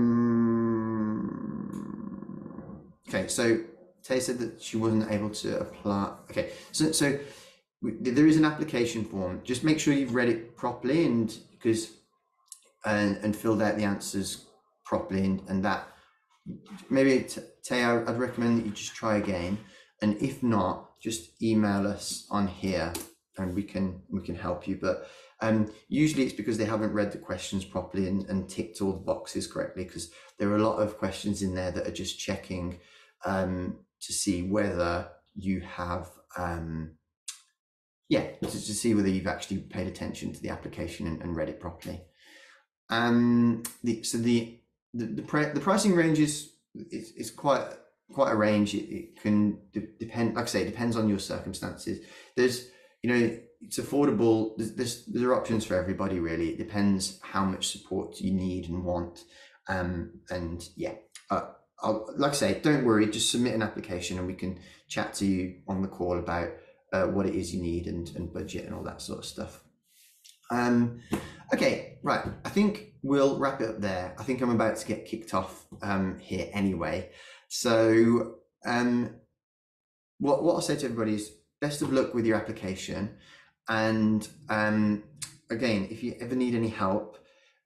okay, so Tay said that she wasn't able to apply. Okay, so so there is an application form. Just make sure you've read it properly, and because and, and filled out the answers properly, and, and that maybe Tay, I'd recommend that you just try again. And if not, just email us on here, and we can we can help you. But um, usually it's because they haven't read the questions properly and, and ticked all the boxes correctly, because there are a lot of questions in there that are just checking um, to see whether you have. Um, Yeah, just to see whether you've actually paid attention to the application and, and read it properly. Um, the, so the the the, pre, the pricing range is is, is quite quite a range. It, it can de depend, like I say, it depends on your circumstances. There's you know it's affordable. There's, there's there are options for everybody really. It depends how much support you need and want. Um, and yeah, uh, I'll, like I say, don't worry. Just submit an application and we can chat to you on the call about. Uh, what it is you need and, and budget and all that sort of stuff. Um, okay, right, I think we'll wrap it up there. I think I'm about to get kicked off um, here anyway. So um, what, what I'll say to everybody is best of luck with your application. And um, again, if you ever need any help,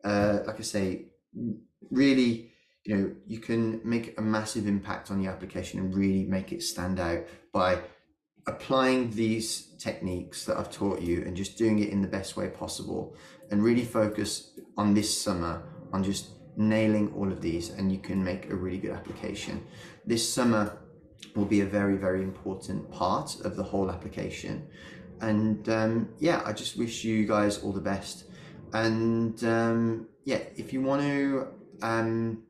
uh, like I say, really, you know, you can make a massive impact on your application and really make it stand out by applying these techniques that I've taught you and just doing it in the best way possible, and really focus on this summer on just nailing all of these, and you can make a really good application. This summer will be a very, very important part of the whole application. And um, yeah, I just wish you guys all the best. And um, yeah, if you want to, um,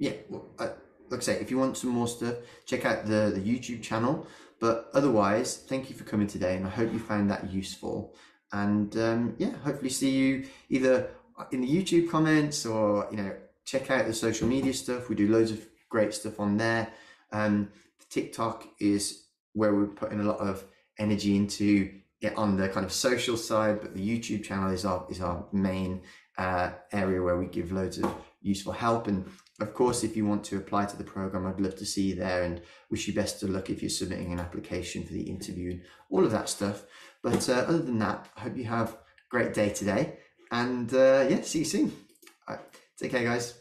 yeah, uh, like I say, if you want some more stuff, check out the, the YouTube channel. But otherwise, thank you for coming today, and I hope you found that useful. And um, yeah, hopefully see you either in the YouTube comments, or you know, check out the social media stuff. We do loads of great stuff on there. Um, the TikTok is where we're putting a lot of energy into it on the kind of social side, but the YouTube channel is our is our main uh, area where we give loads of useful help. And of course, if you want to apply to the program, I'd love to see you there, and wish you best of luck if you're submitting an application for the interview and all of that stuff. But uh, other than that, I hope you have a great day today, and uh, yeah, see you soon. All right, take care, guys.